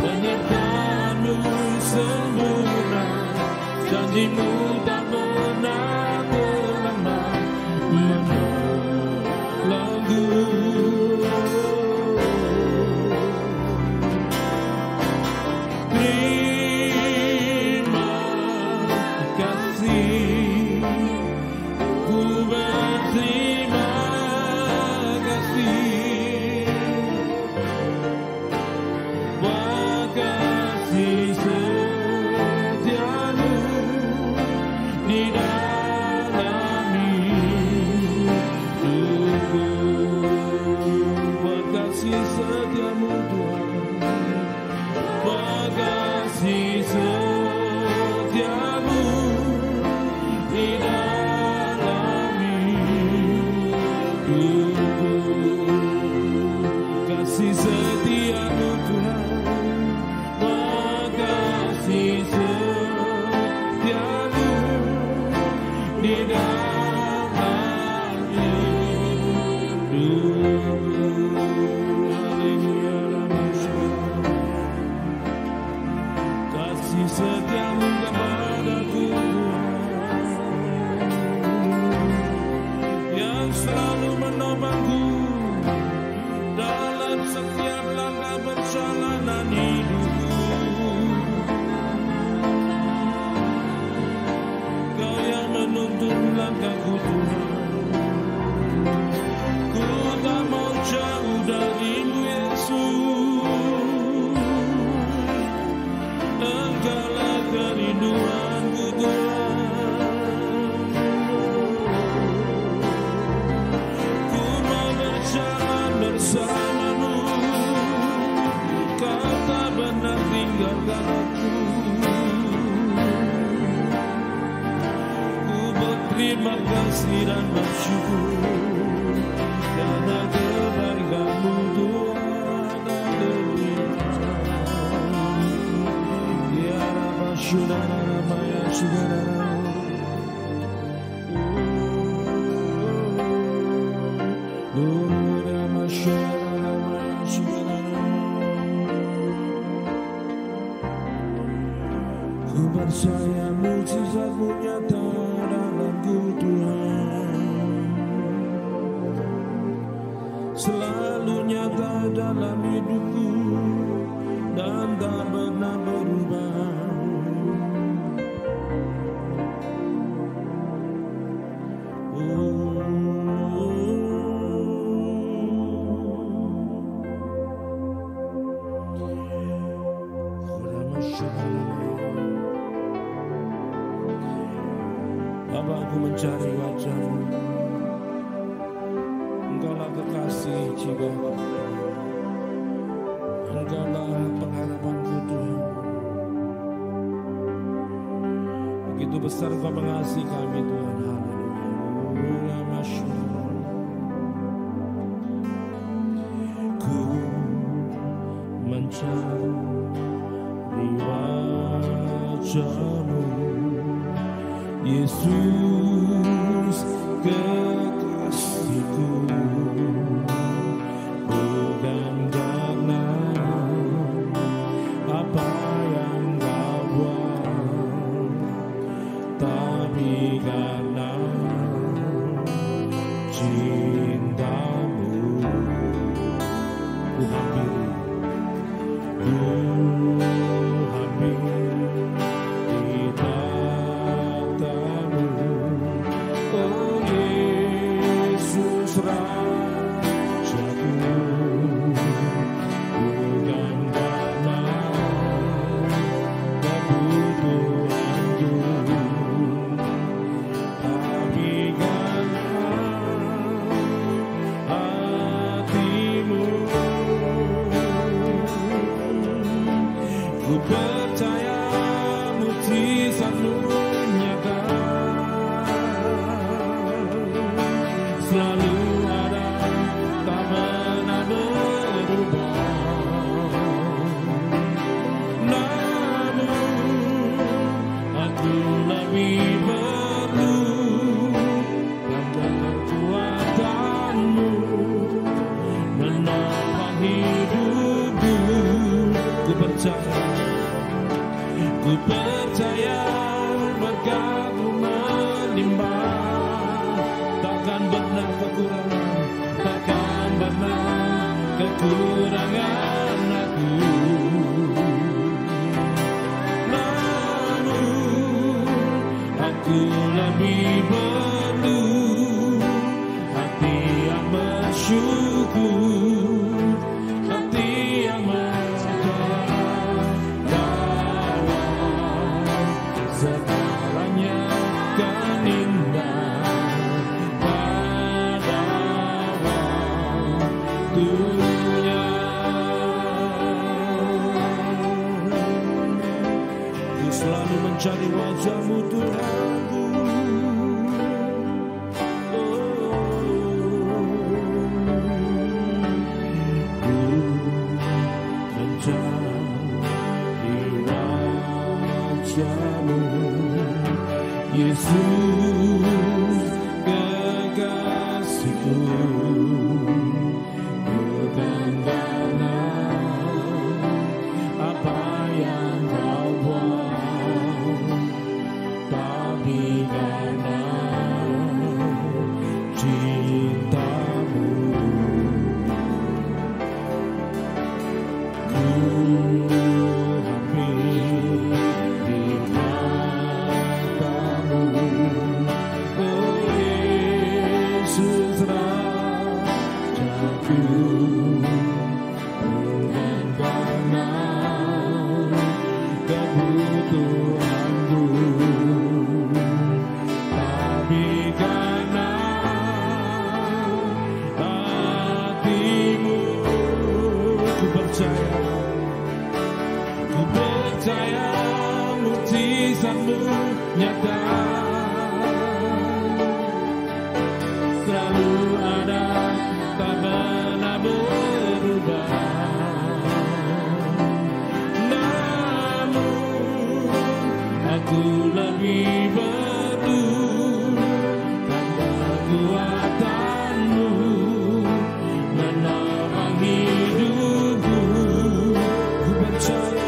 Banhar-nos semula, já de muda mona bolama, mona lagu. Terima kasih. Terima kasih dan bersyukur karena keberkahanmu Tuhan anugerah. Ya Rabba Saudara Maya Saudara. Ku percaya mujizatmu nyata dalamku Tuhan, selalu nyata dalam hidupku dan tak pernah berubah. Mencari wajahmu, Engkaulah kekasih jiwaku, Engkaulah pengharapanku Tuhan. Begitu besar Kau mengasihi kami Tuhan. Haleluya, masyhur. Ku mencari wajahmu, Yesus kekasihku, bukan karena apa yang Kau buat, tapi karena cintamu ku hampiri, ku hampiri. kekurangan aku, namun aku lebih perlu hati yang bersyukur. Mencari wajahmu Tuhanku, ku mencari wajahmu Yesus kekasihku, bukan karena apa yang kau buat, karena cintamu. Ku hampir di matamu, oh Yesus Rajaku, bukan karena kebutuhanmu, percaya mukjizatmu nyata, selalu ada, tak pernah berubah. Namun aku lebih butuh tanpa kekuatanmu menopang hidupku. Ku percaya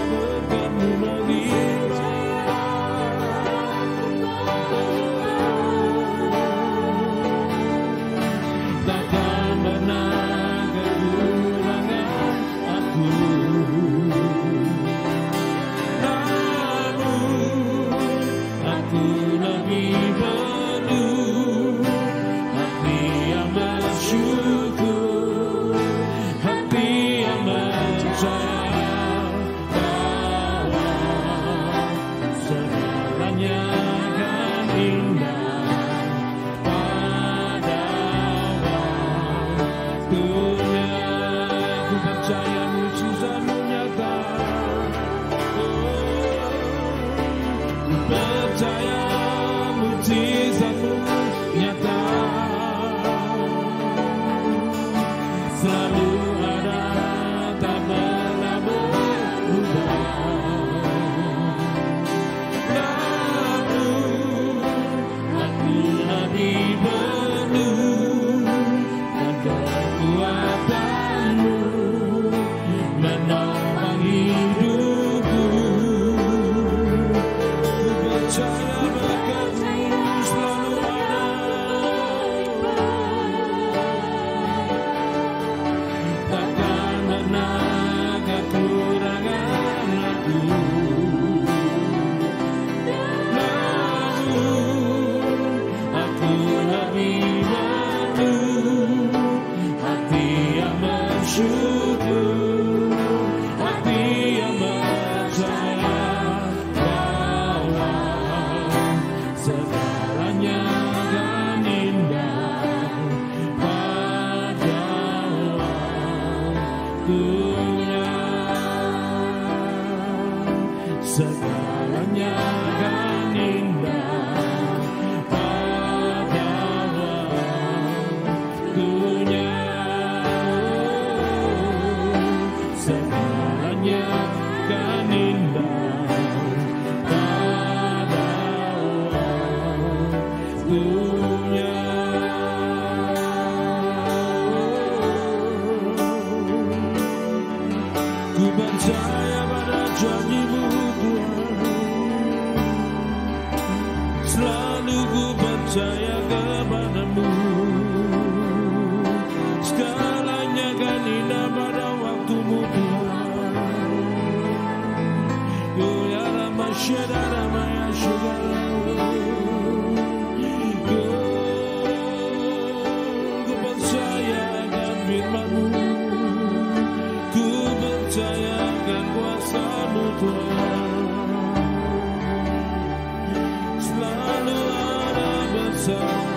segalanya akan indah pada waktunya, segalanya akan indah pada waktunya. Ku percaya pada janjimu Tuhan, selalu ku percaya kepadamu, segalanya kan indah pada Nah.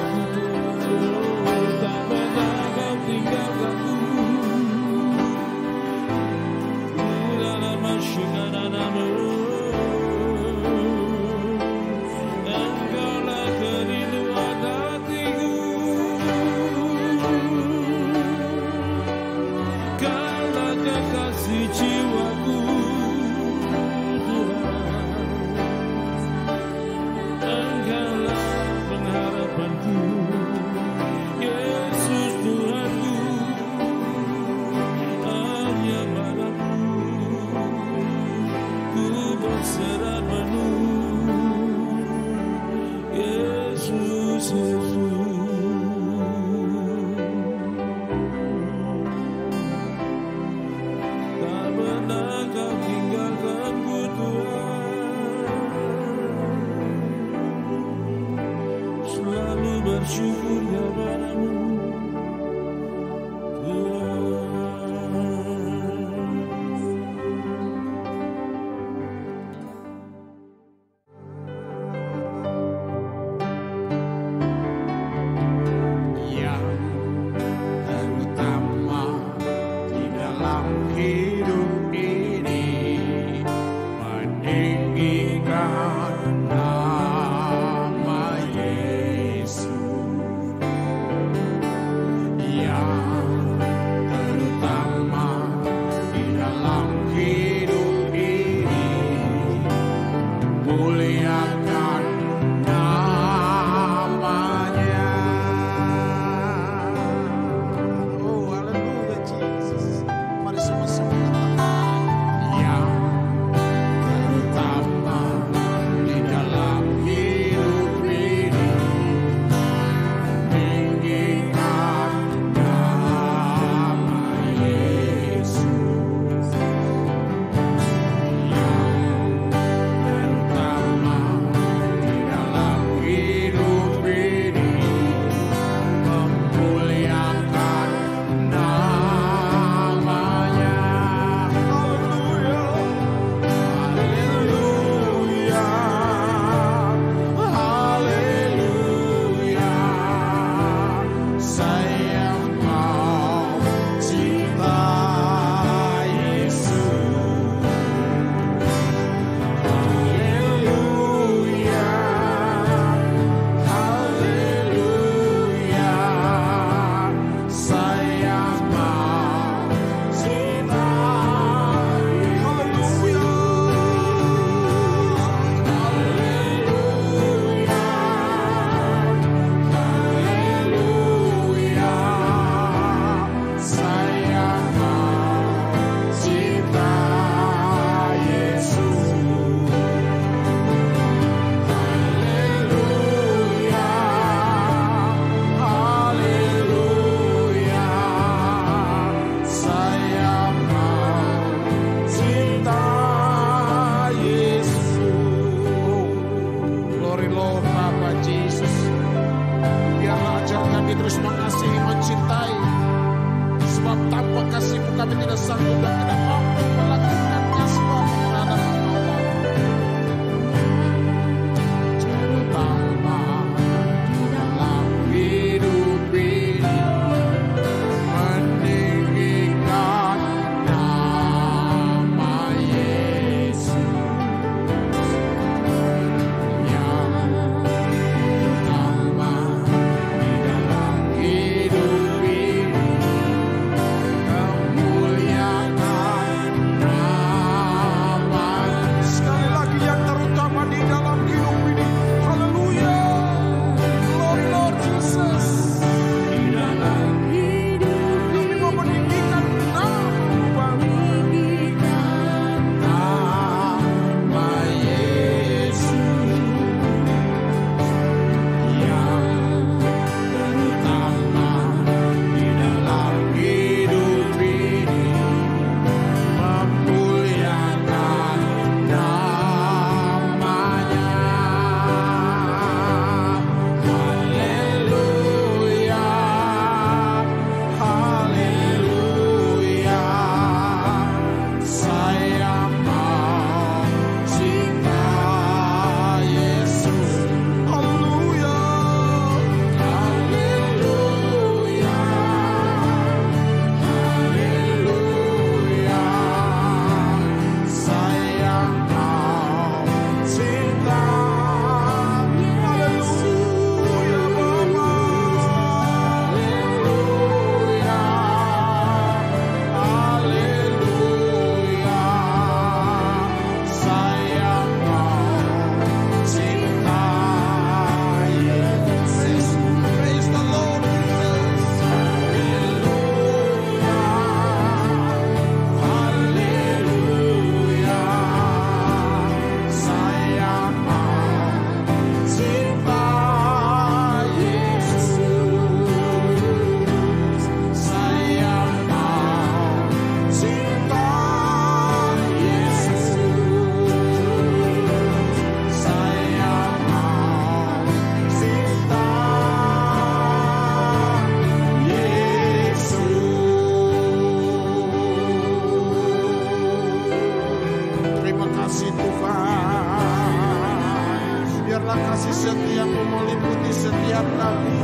yang meliputi setiap kami.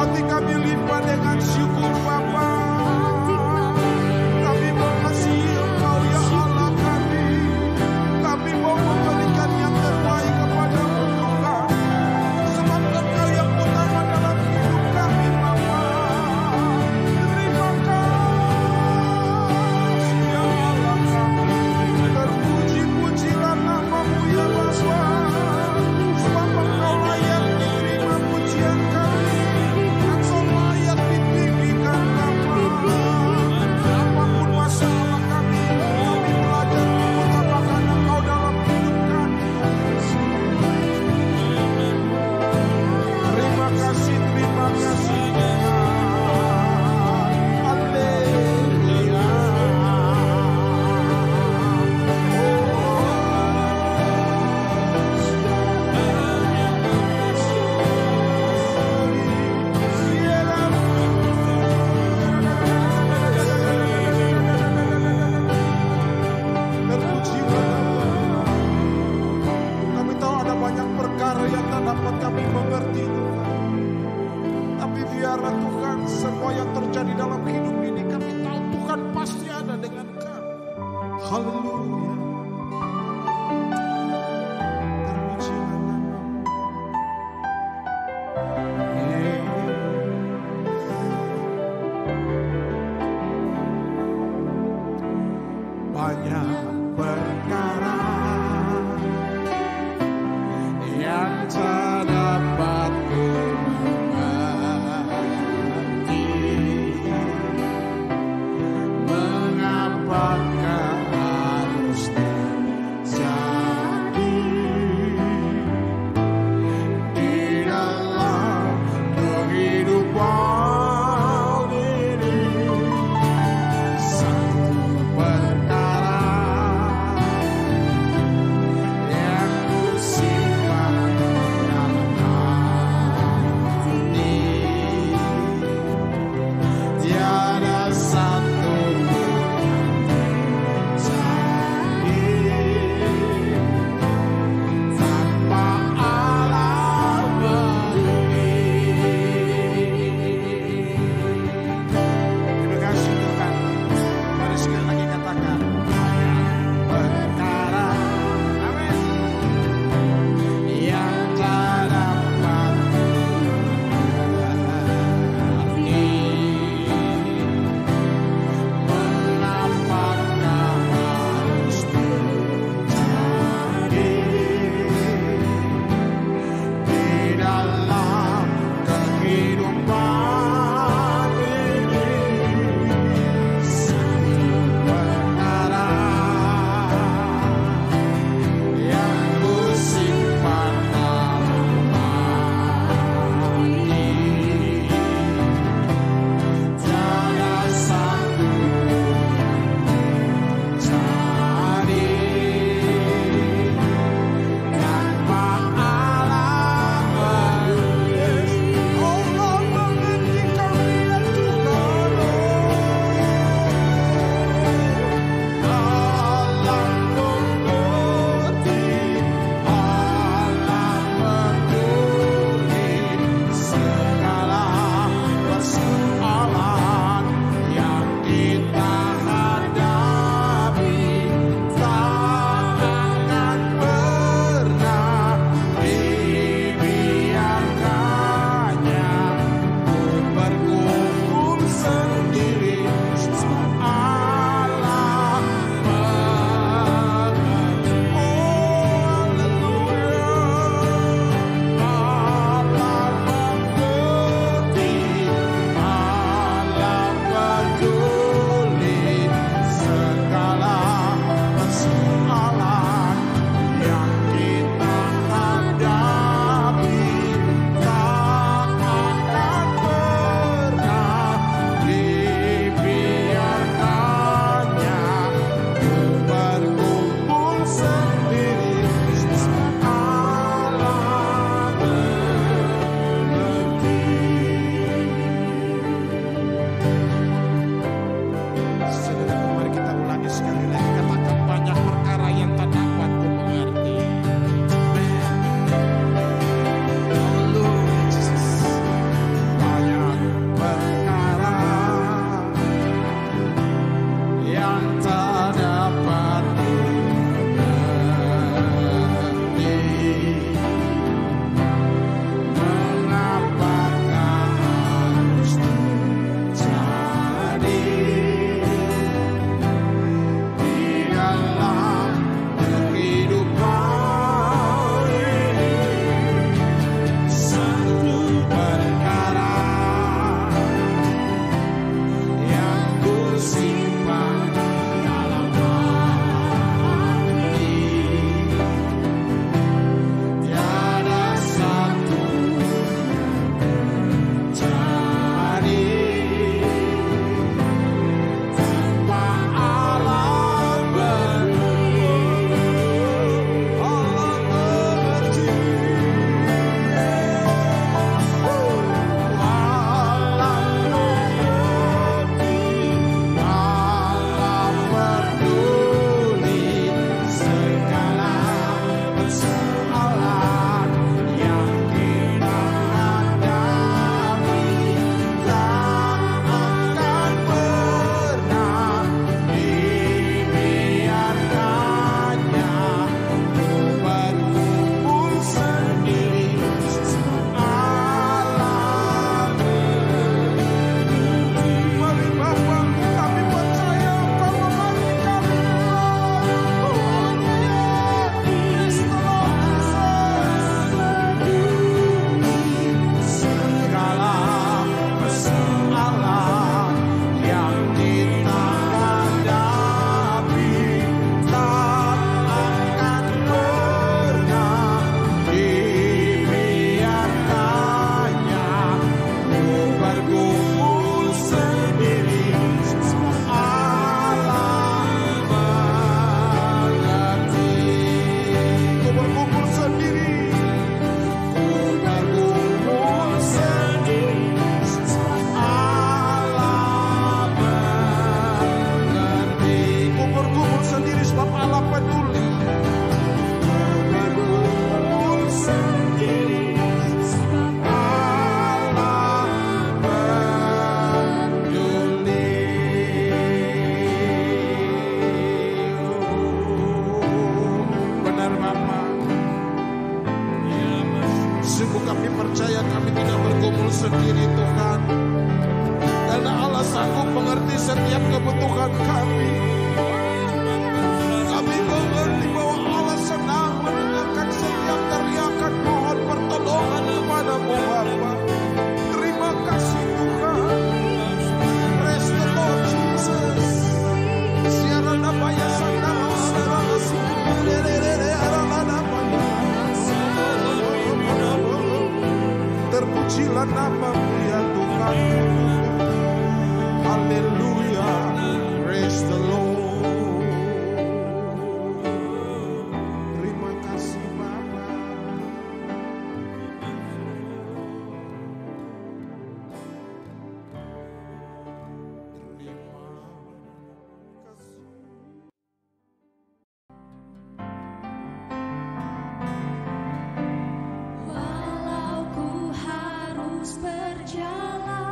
Hati kami limpah dengan syukur Bapa. Kami mengasihi Engkau ya Allah kami. Kami mau memberikan yang terbaik kepada-Mu Tuhan. Sebab Engkau yang utama dalam hidup kami Bapa. Terima kasih ya Allah kami. Terpuji-pujilah nama-Mu ya Bapa. Sebab Engkau layak diterima pujian kami. Apapun masalah kami, kami belajar mengutamakan Engkau dalam hidup kami. Terima kasih, terima kasih. kami percaya kami tidak bergumul sendiri, Tuhan. Karena Allah sanggup mengerti setiap kebutuhan kami. Kami mengerti bahwa Allah senang mendengarkan setiap teriakan mohon pertolongan kepada-Mu, Bapa. Terima kasih, Tuhan. Praise the Lord Jesus. Siaran apa yang sangat terpujilah nama-Mu ya Tuhan. Haleluya, praise the Lord. Terima kasih Bapa. Terima kasih. Berjalan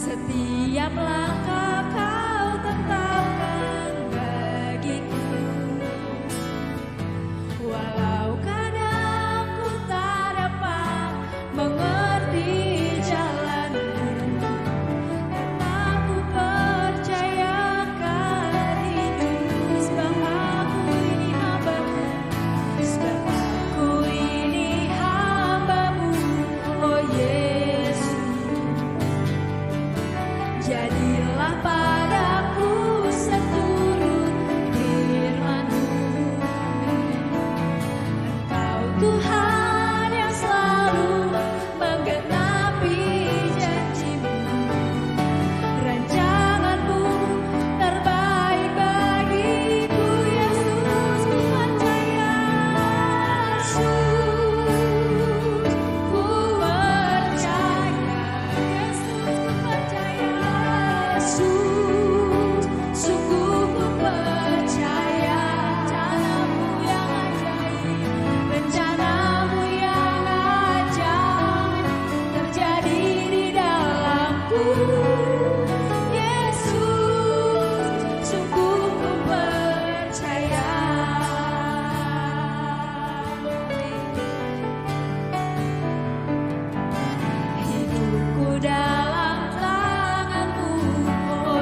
Setiap langkah kau tetapkan bagiku, walau kadang ku tak dapat mengerti jalanmu, tetap ku percayakan hidupku. Sebab aku ini hambamu, sebab aku ini hambamu, oh Yesus. Jadilah padaku seturut firman-Mu, Engkau Tuhan yang selalu menggenapi janji-Mu, rancangan-Mu terbaik bagiku. Yesus, ku percaya, Yesus, ku percaya, Yesus, ku percaya. Yesus, sungguh ku percaya rencana-Mu yang ajaib, rencana-Mu yang ajaib terjadi di dalamku. Yesus, sungguh ku percaya. Hidupku dalam tangan-Mu, oh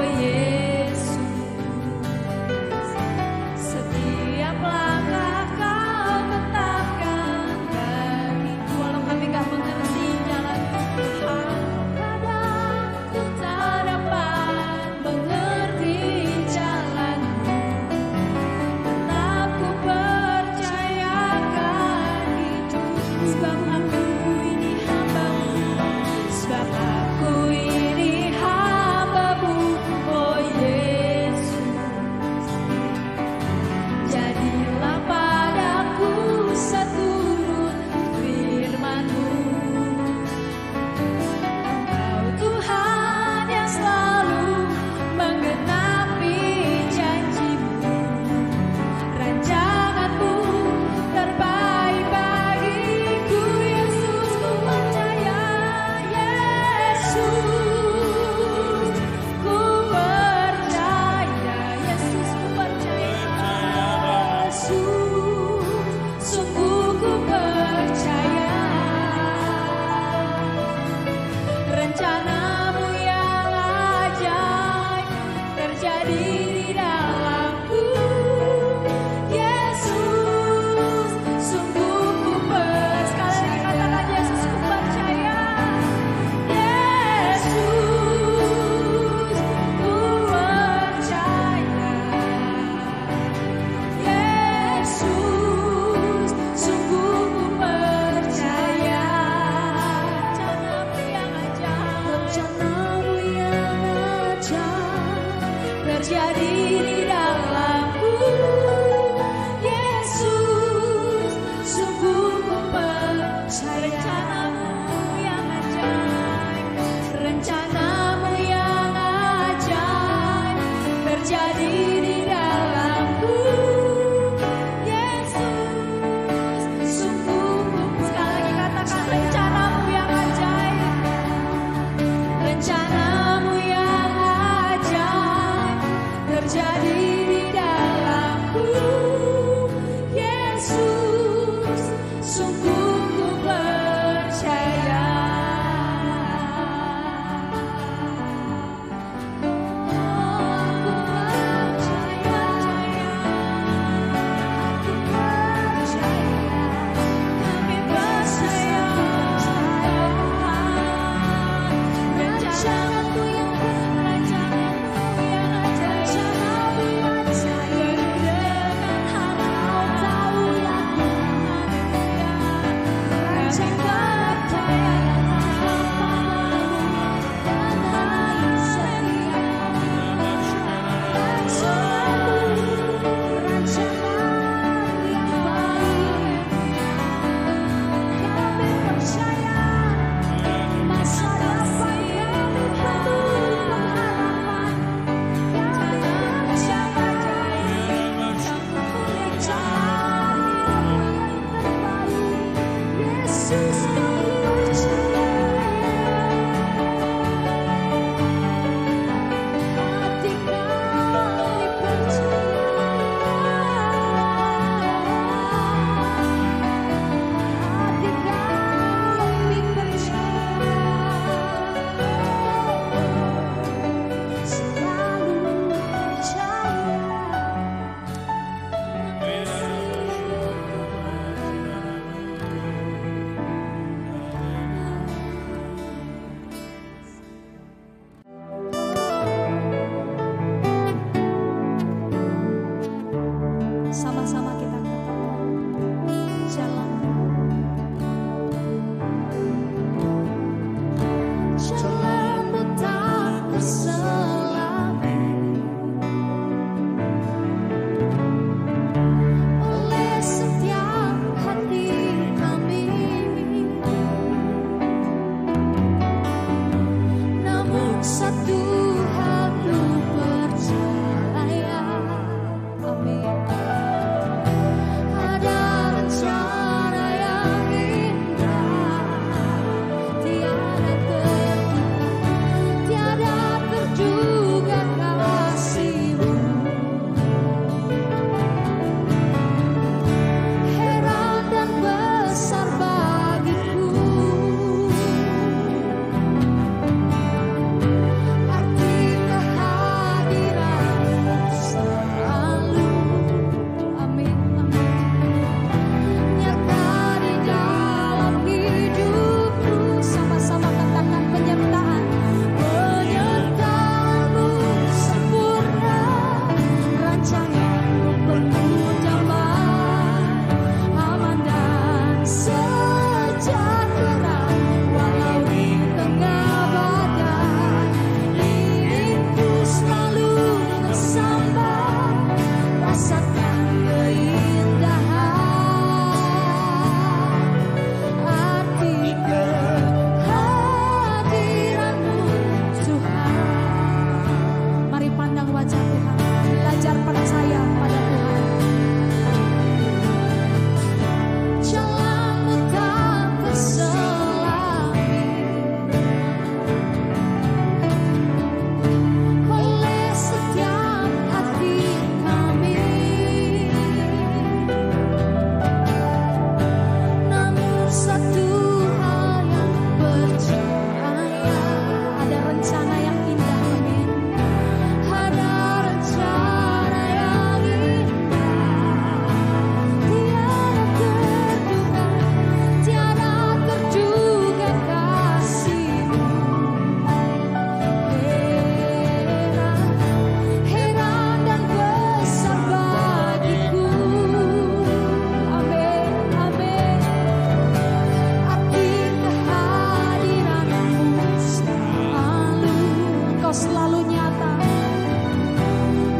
selalu nyata,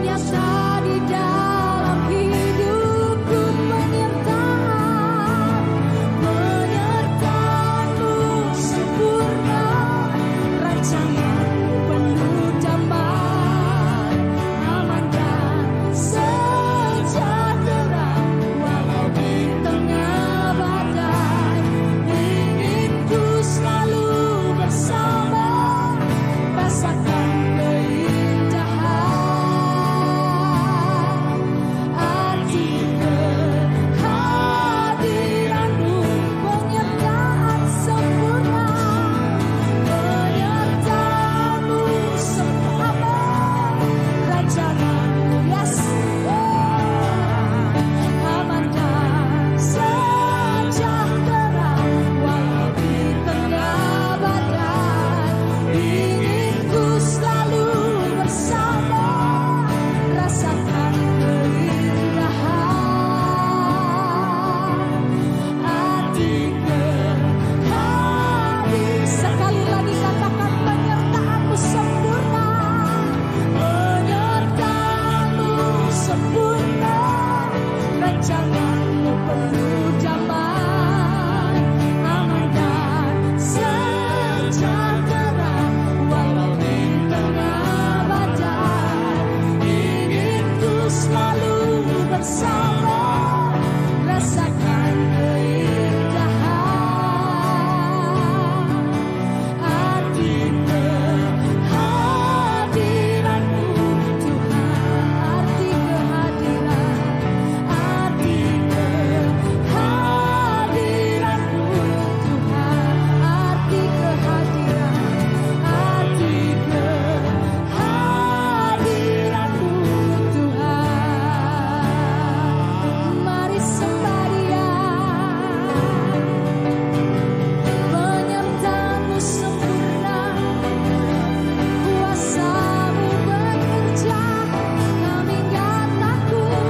nyata di dalam hidupku. Penyertaan, penyertaanmu sempurna, rancanganmu penuh damai, aman dan sejahtera walau di tengah badai. Inginku selalu bersama, rasakan keindahan arti kehadiranmu. Penyertaan sempurna, penyertaanmu sempurna, rancanganmu biasa, aman dan sejahtera walau di tengah badai. Inginku selalu bersama, rasakan keindahan arti kehadiranmu. Sekali lagi katakan, penyertaanmu sempurna, penyertaanmu sempurna, rancanganmu penuh damai, aman dan sejahtera walau di tengah badai. Inginku selalu bersama, rasakan keindahan arti kehadiranmu. Tuhan, arti kehadiran, arti kehadiranmu. Tuhan, arti kehadiran, arti kehadiranmu. Tuhan, mari sembah Dia. Penyertaanmu sempurna, kuasamu bekerja, kami gak takut,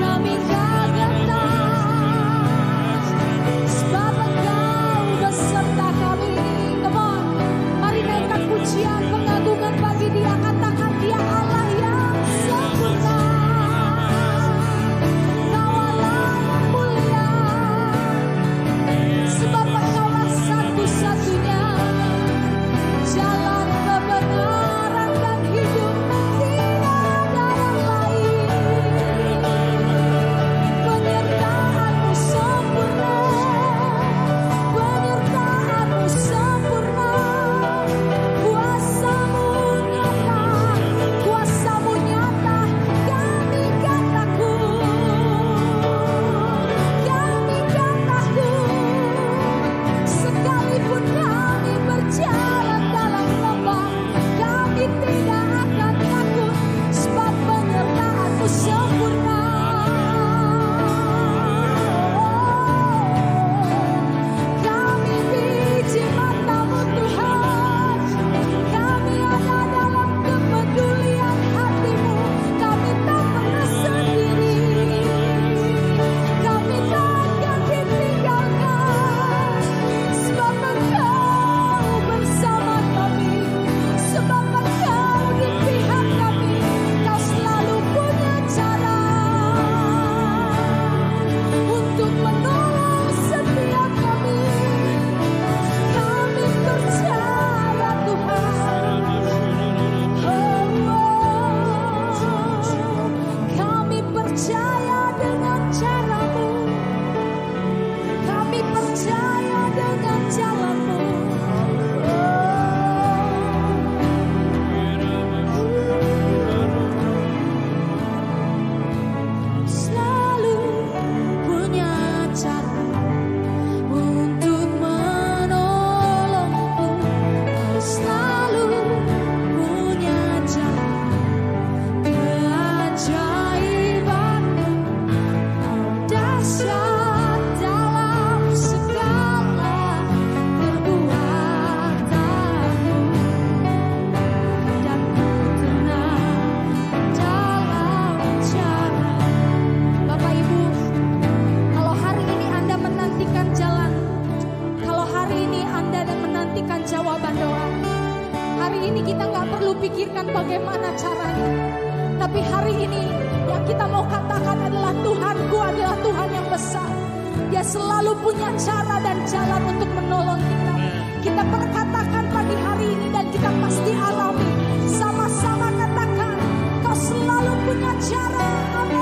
kami gak gentar, sebab Engkau beserta kami. Come on, mari naikkan pujian pengagungan bagi Dia. Katakan, Dia Allah yang sempurna, Kau Allah yang mulia, sebab Engkaulah satu-satunya jalan kebenaran dan hidup, tidak ada yang lain. Penyertaanmu sempurna, penyertaanmu sempurna, kuasamu nyata, ini kita nggak perlu pikirkan bagaimana caranya. Tapi hari ini yang kita mau katakan adalah Tuhanku adalah Tuhan yang besar. Dia selalu punya cara dan jalan untuk menolong kita. Kita perkatakan pagi hari ini dan kita pasti alami. Sama-sama katakan, Kau selalu punya cara. Amin.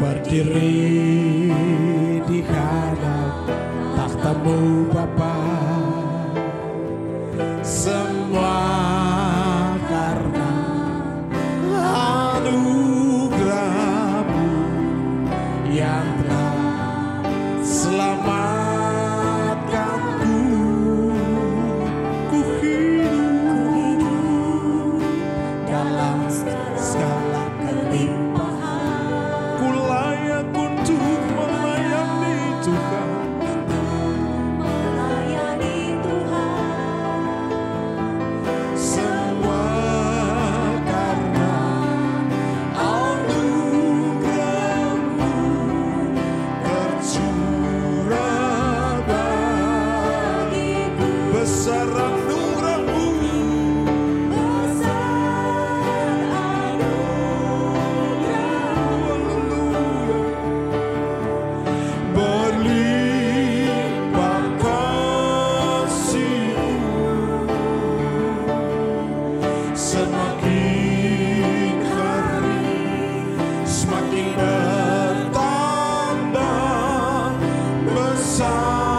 Berdiri di hadap tahtamu Bapa, semua karena anugerah-Mu yang telah selamatkanku. Ku hidup dalam segala kelimpahan. Untuk melayani Tuhan, Terima kasih.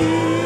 Hallelujah.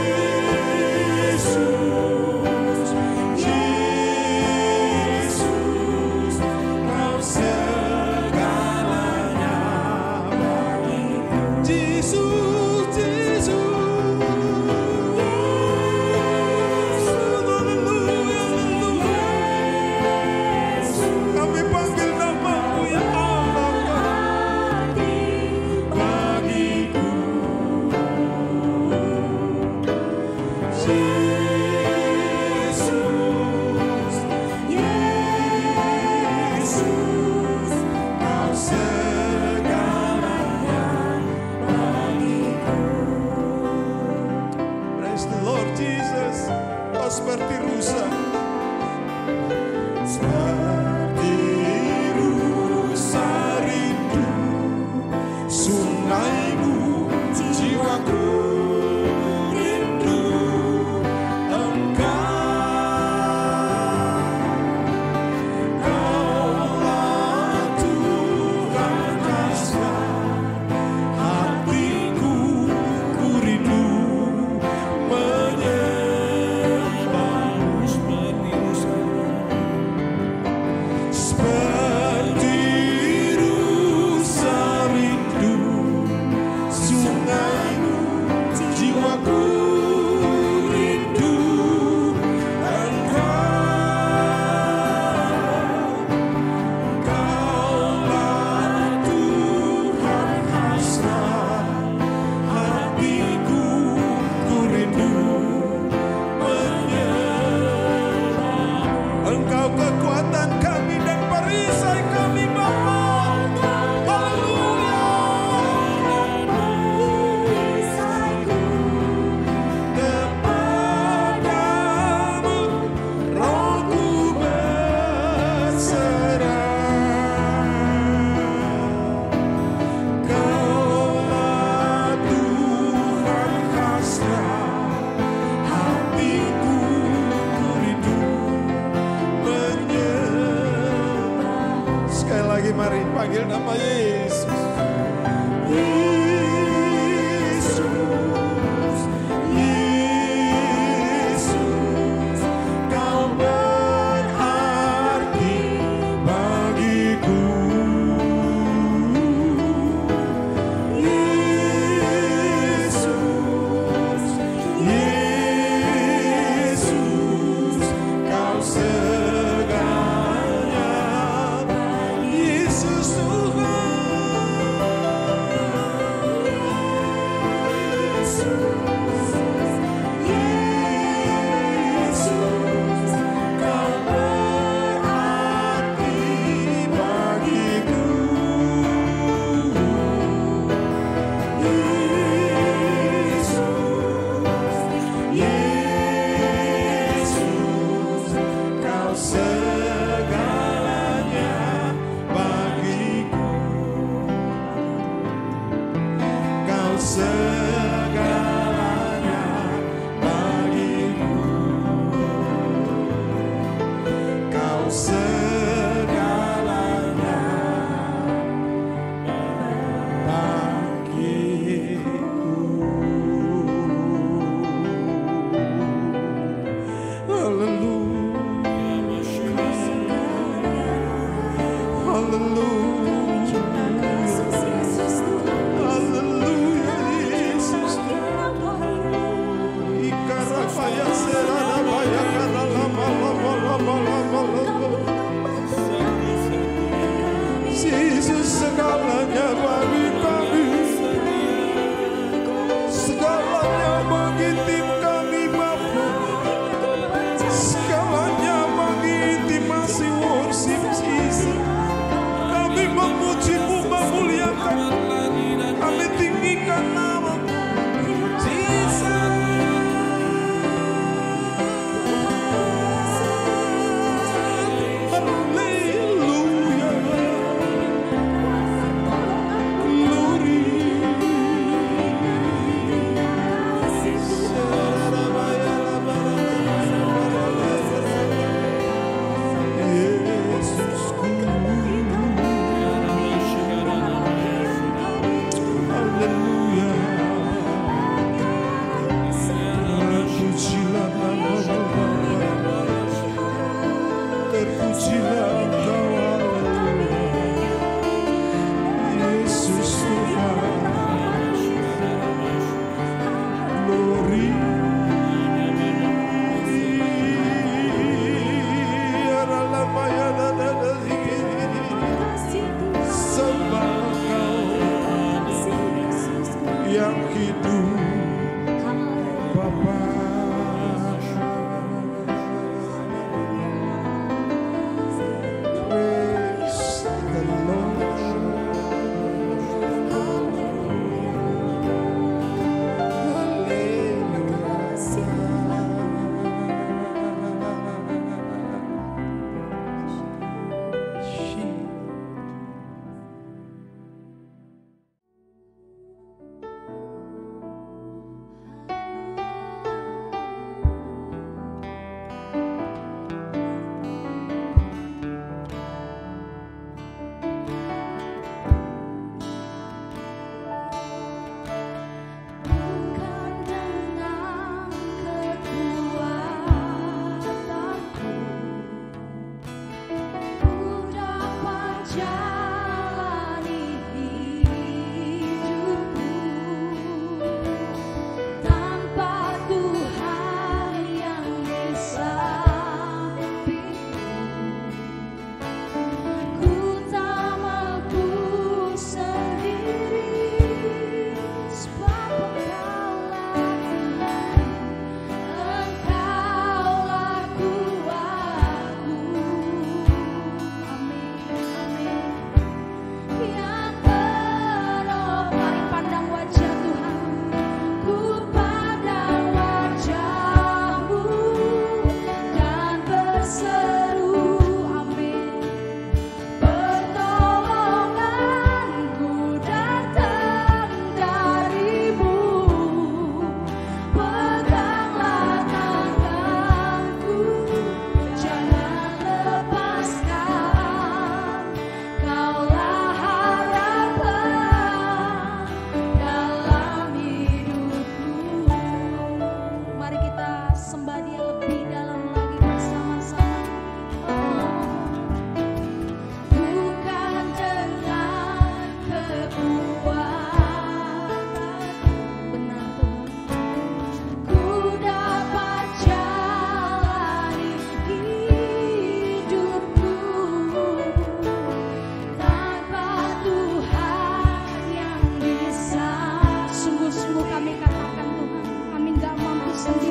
What?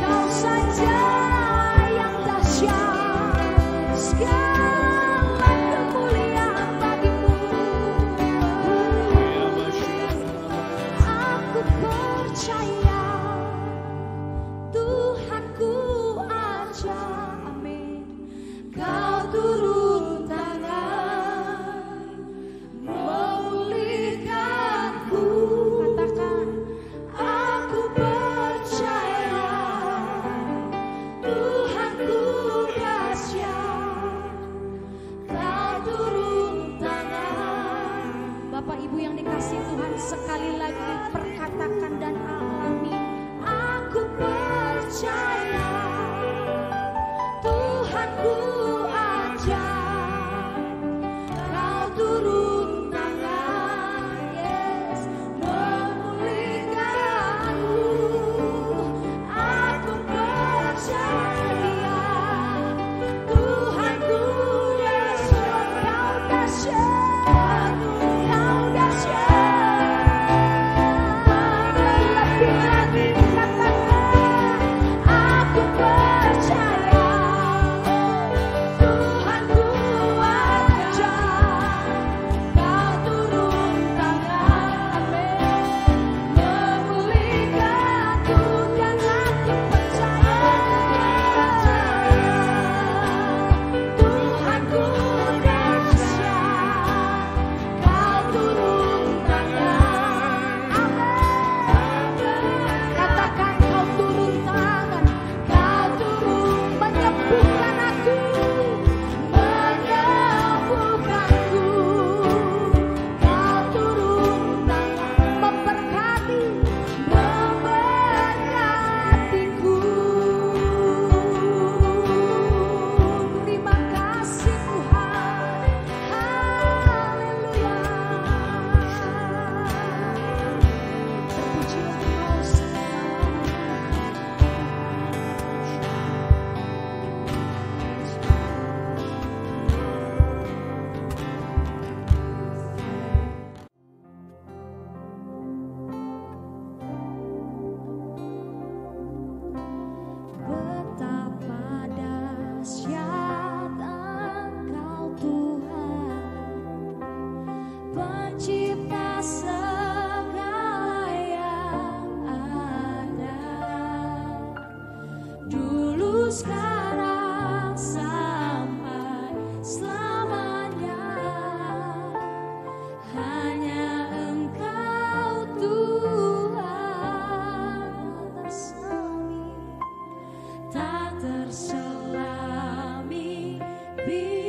Kau saja yang dahsyat sekali. Selama-Nya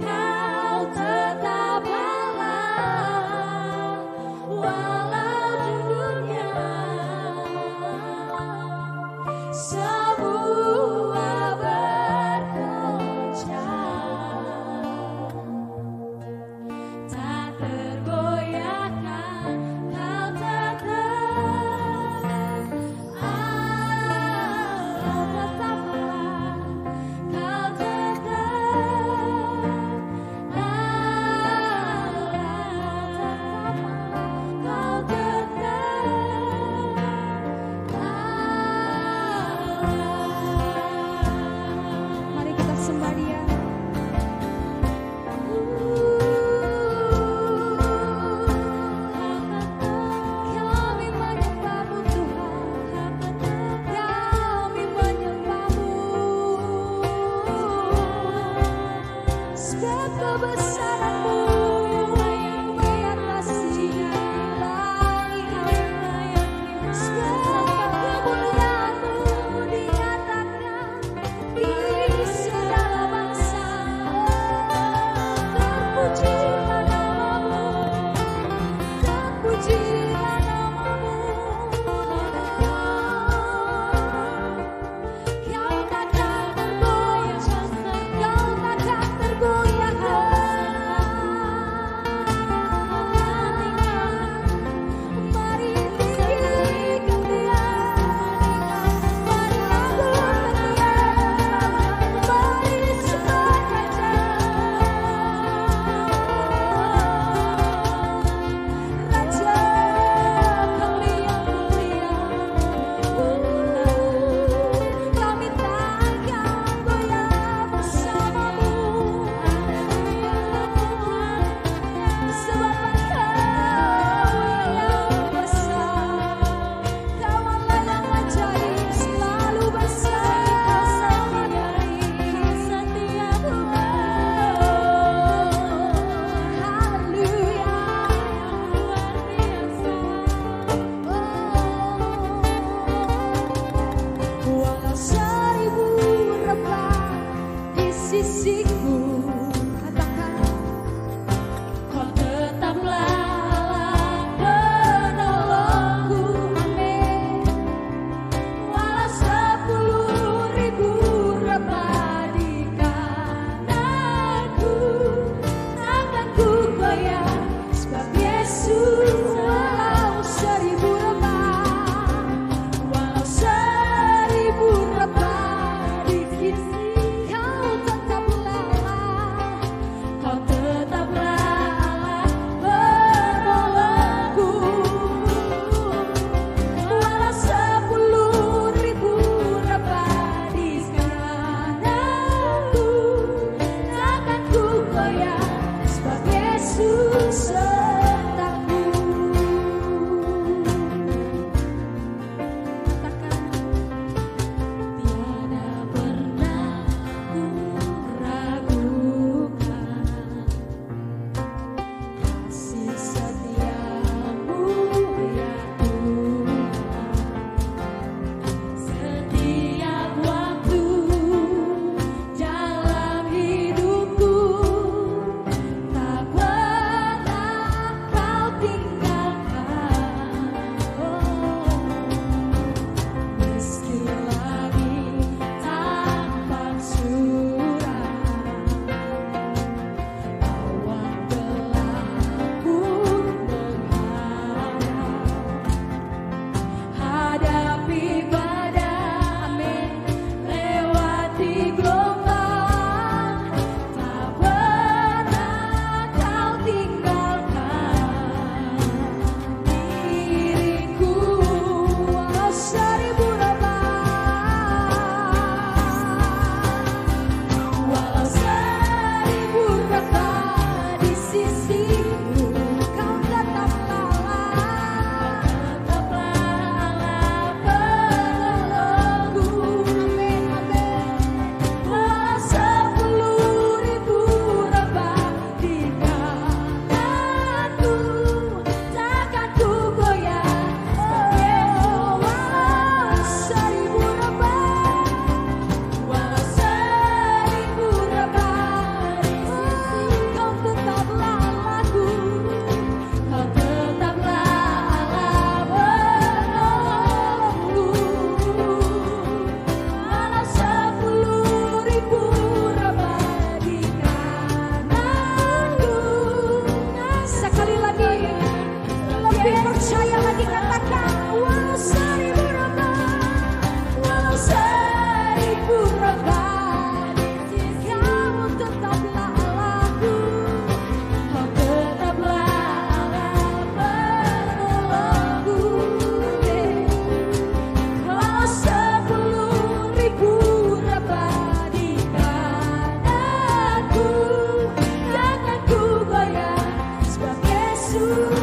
Kau tetap Allah. percaya hati katakan, walau seribu roba, walau seribu roba, kamu tetaplah Allahku, kau tetaplah Allah penolongku. Walau sepuluh ribu roba di kanan ku, takkan ku goyah sebagai suci.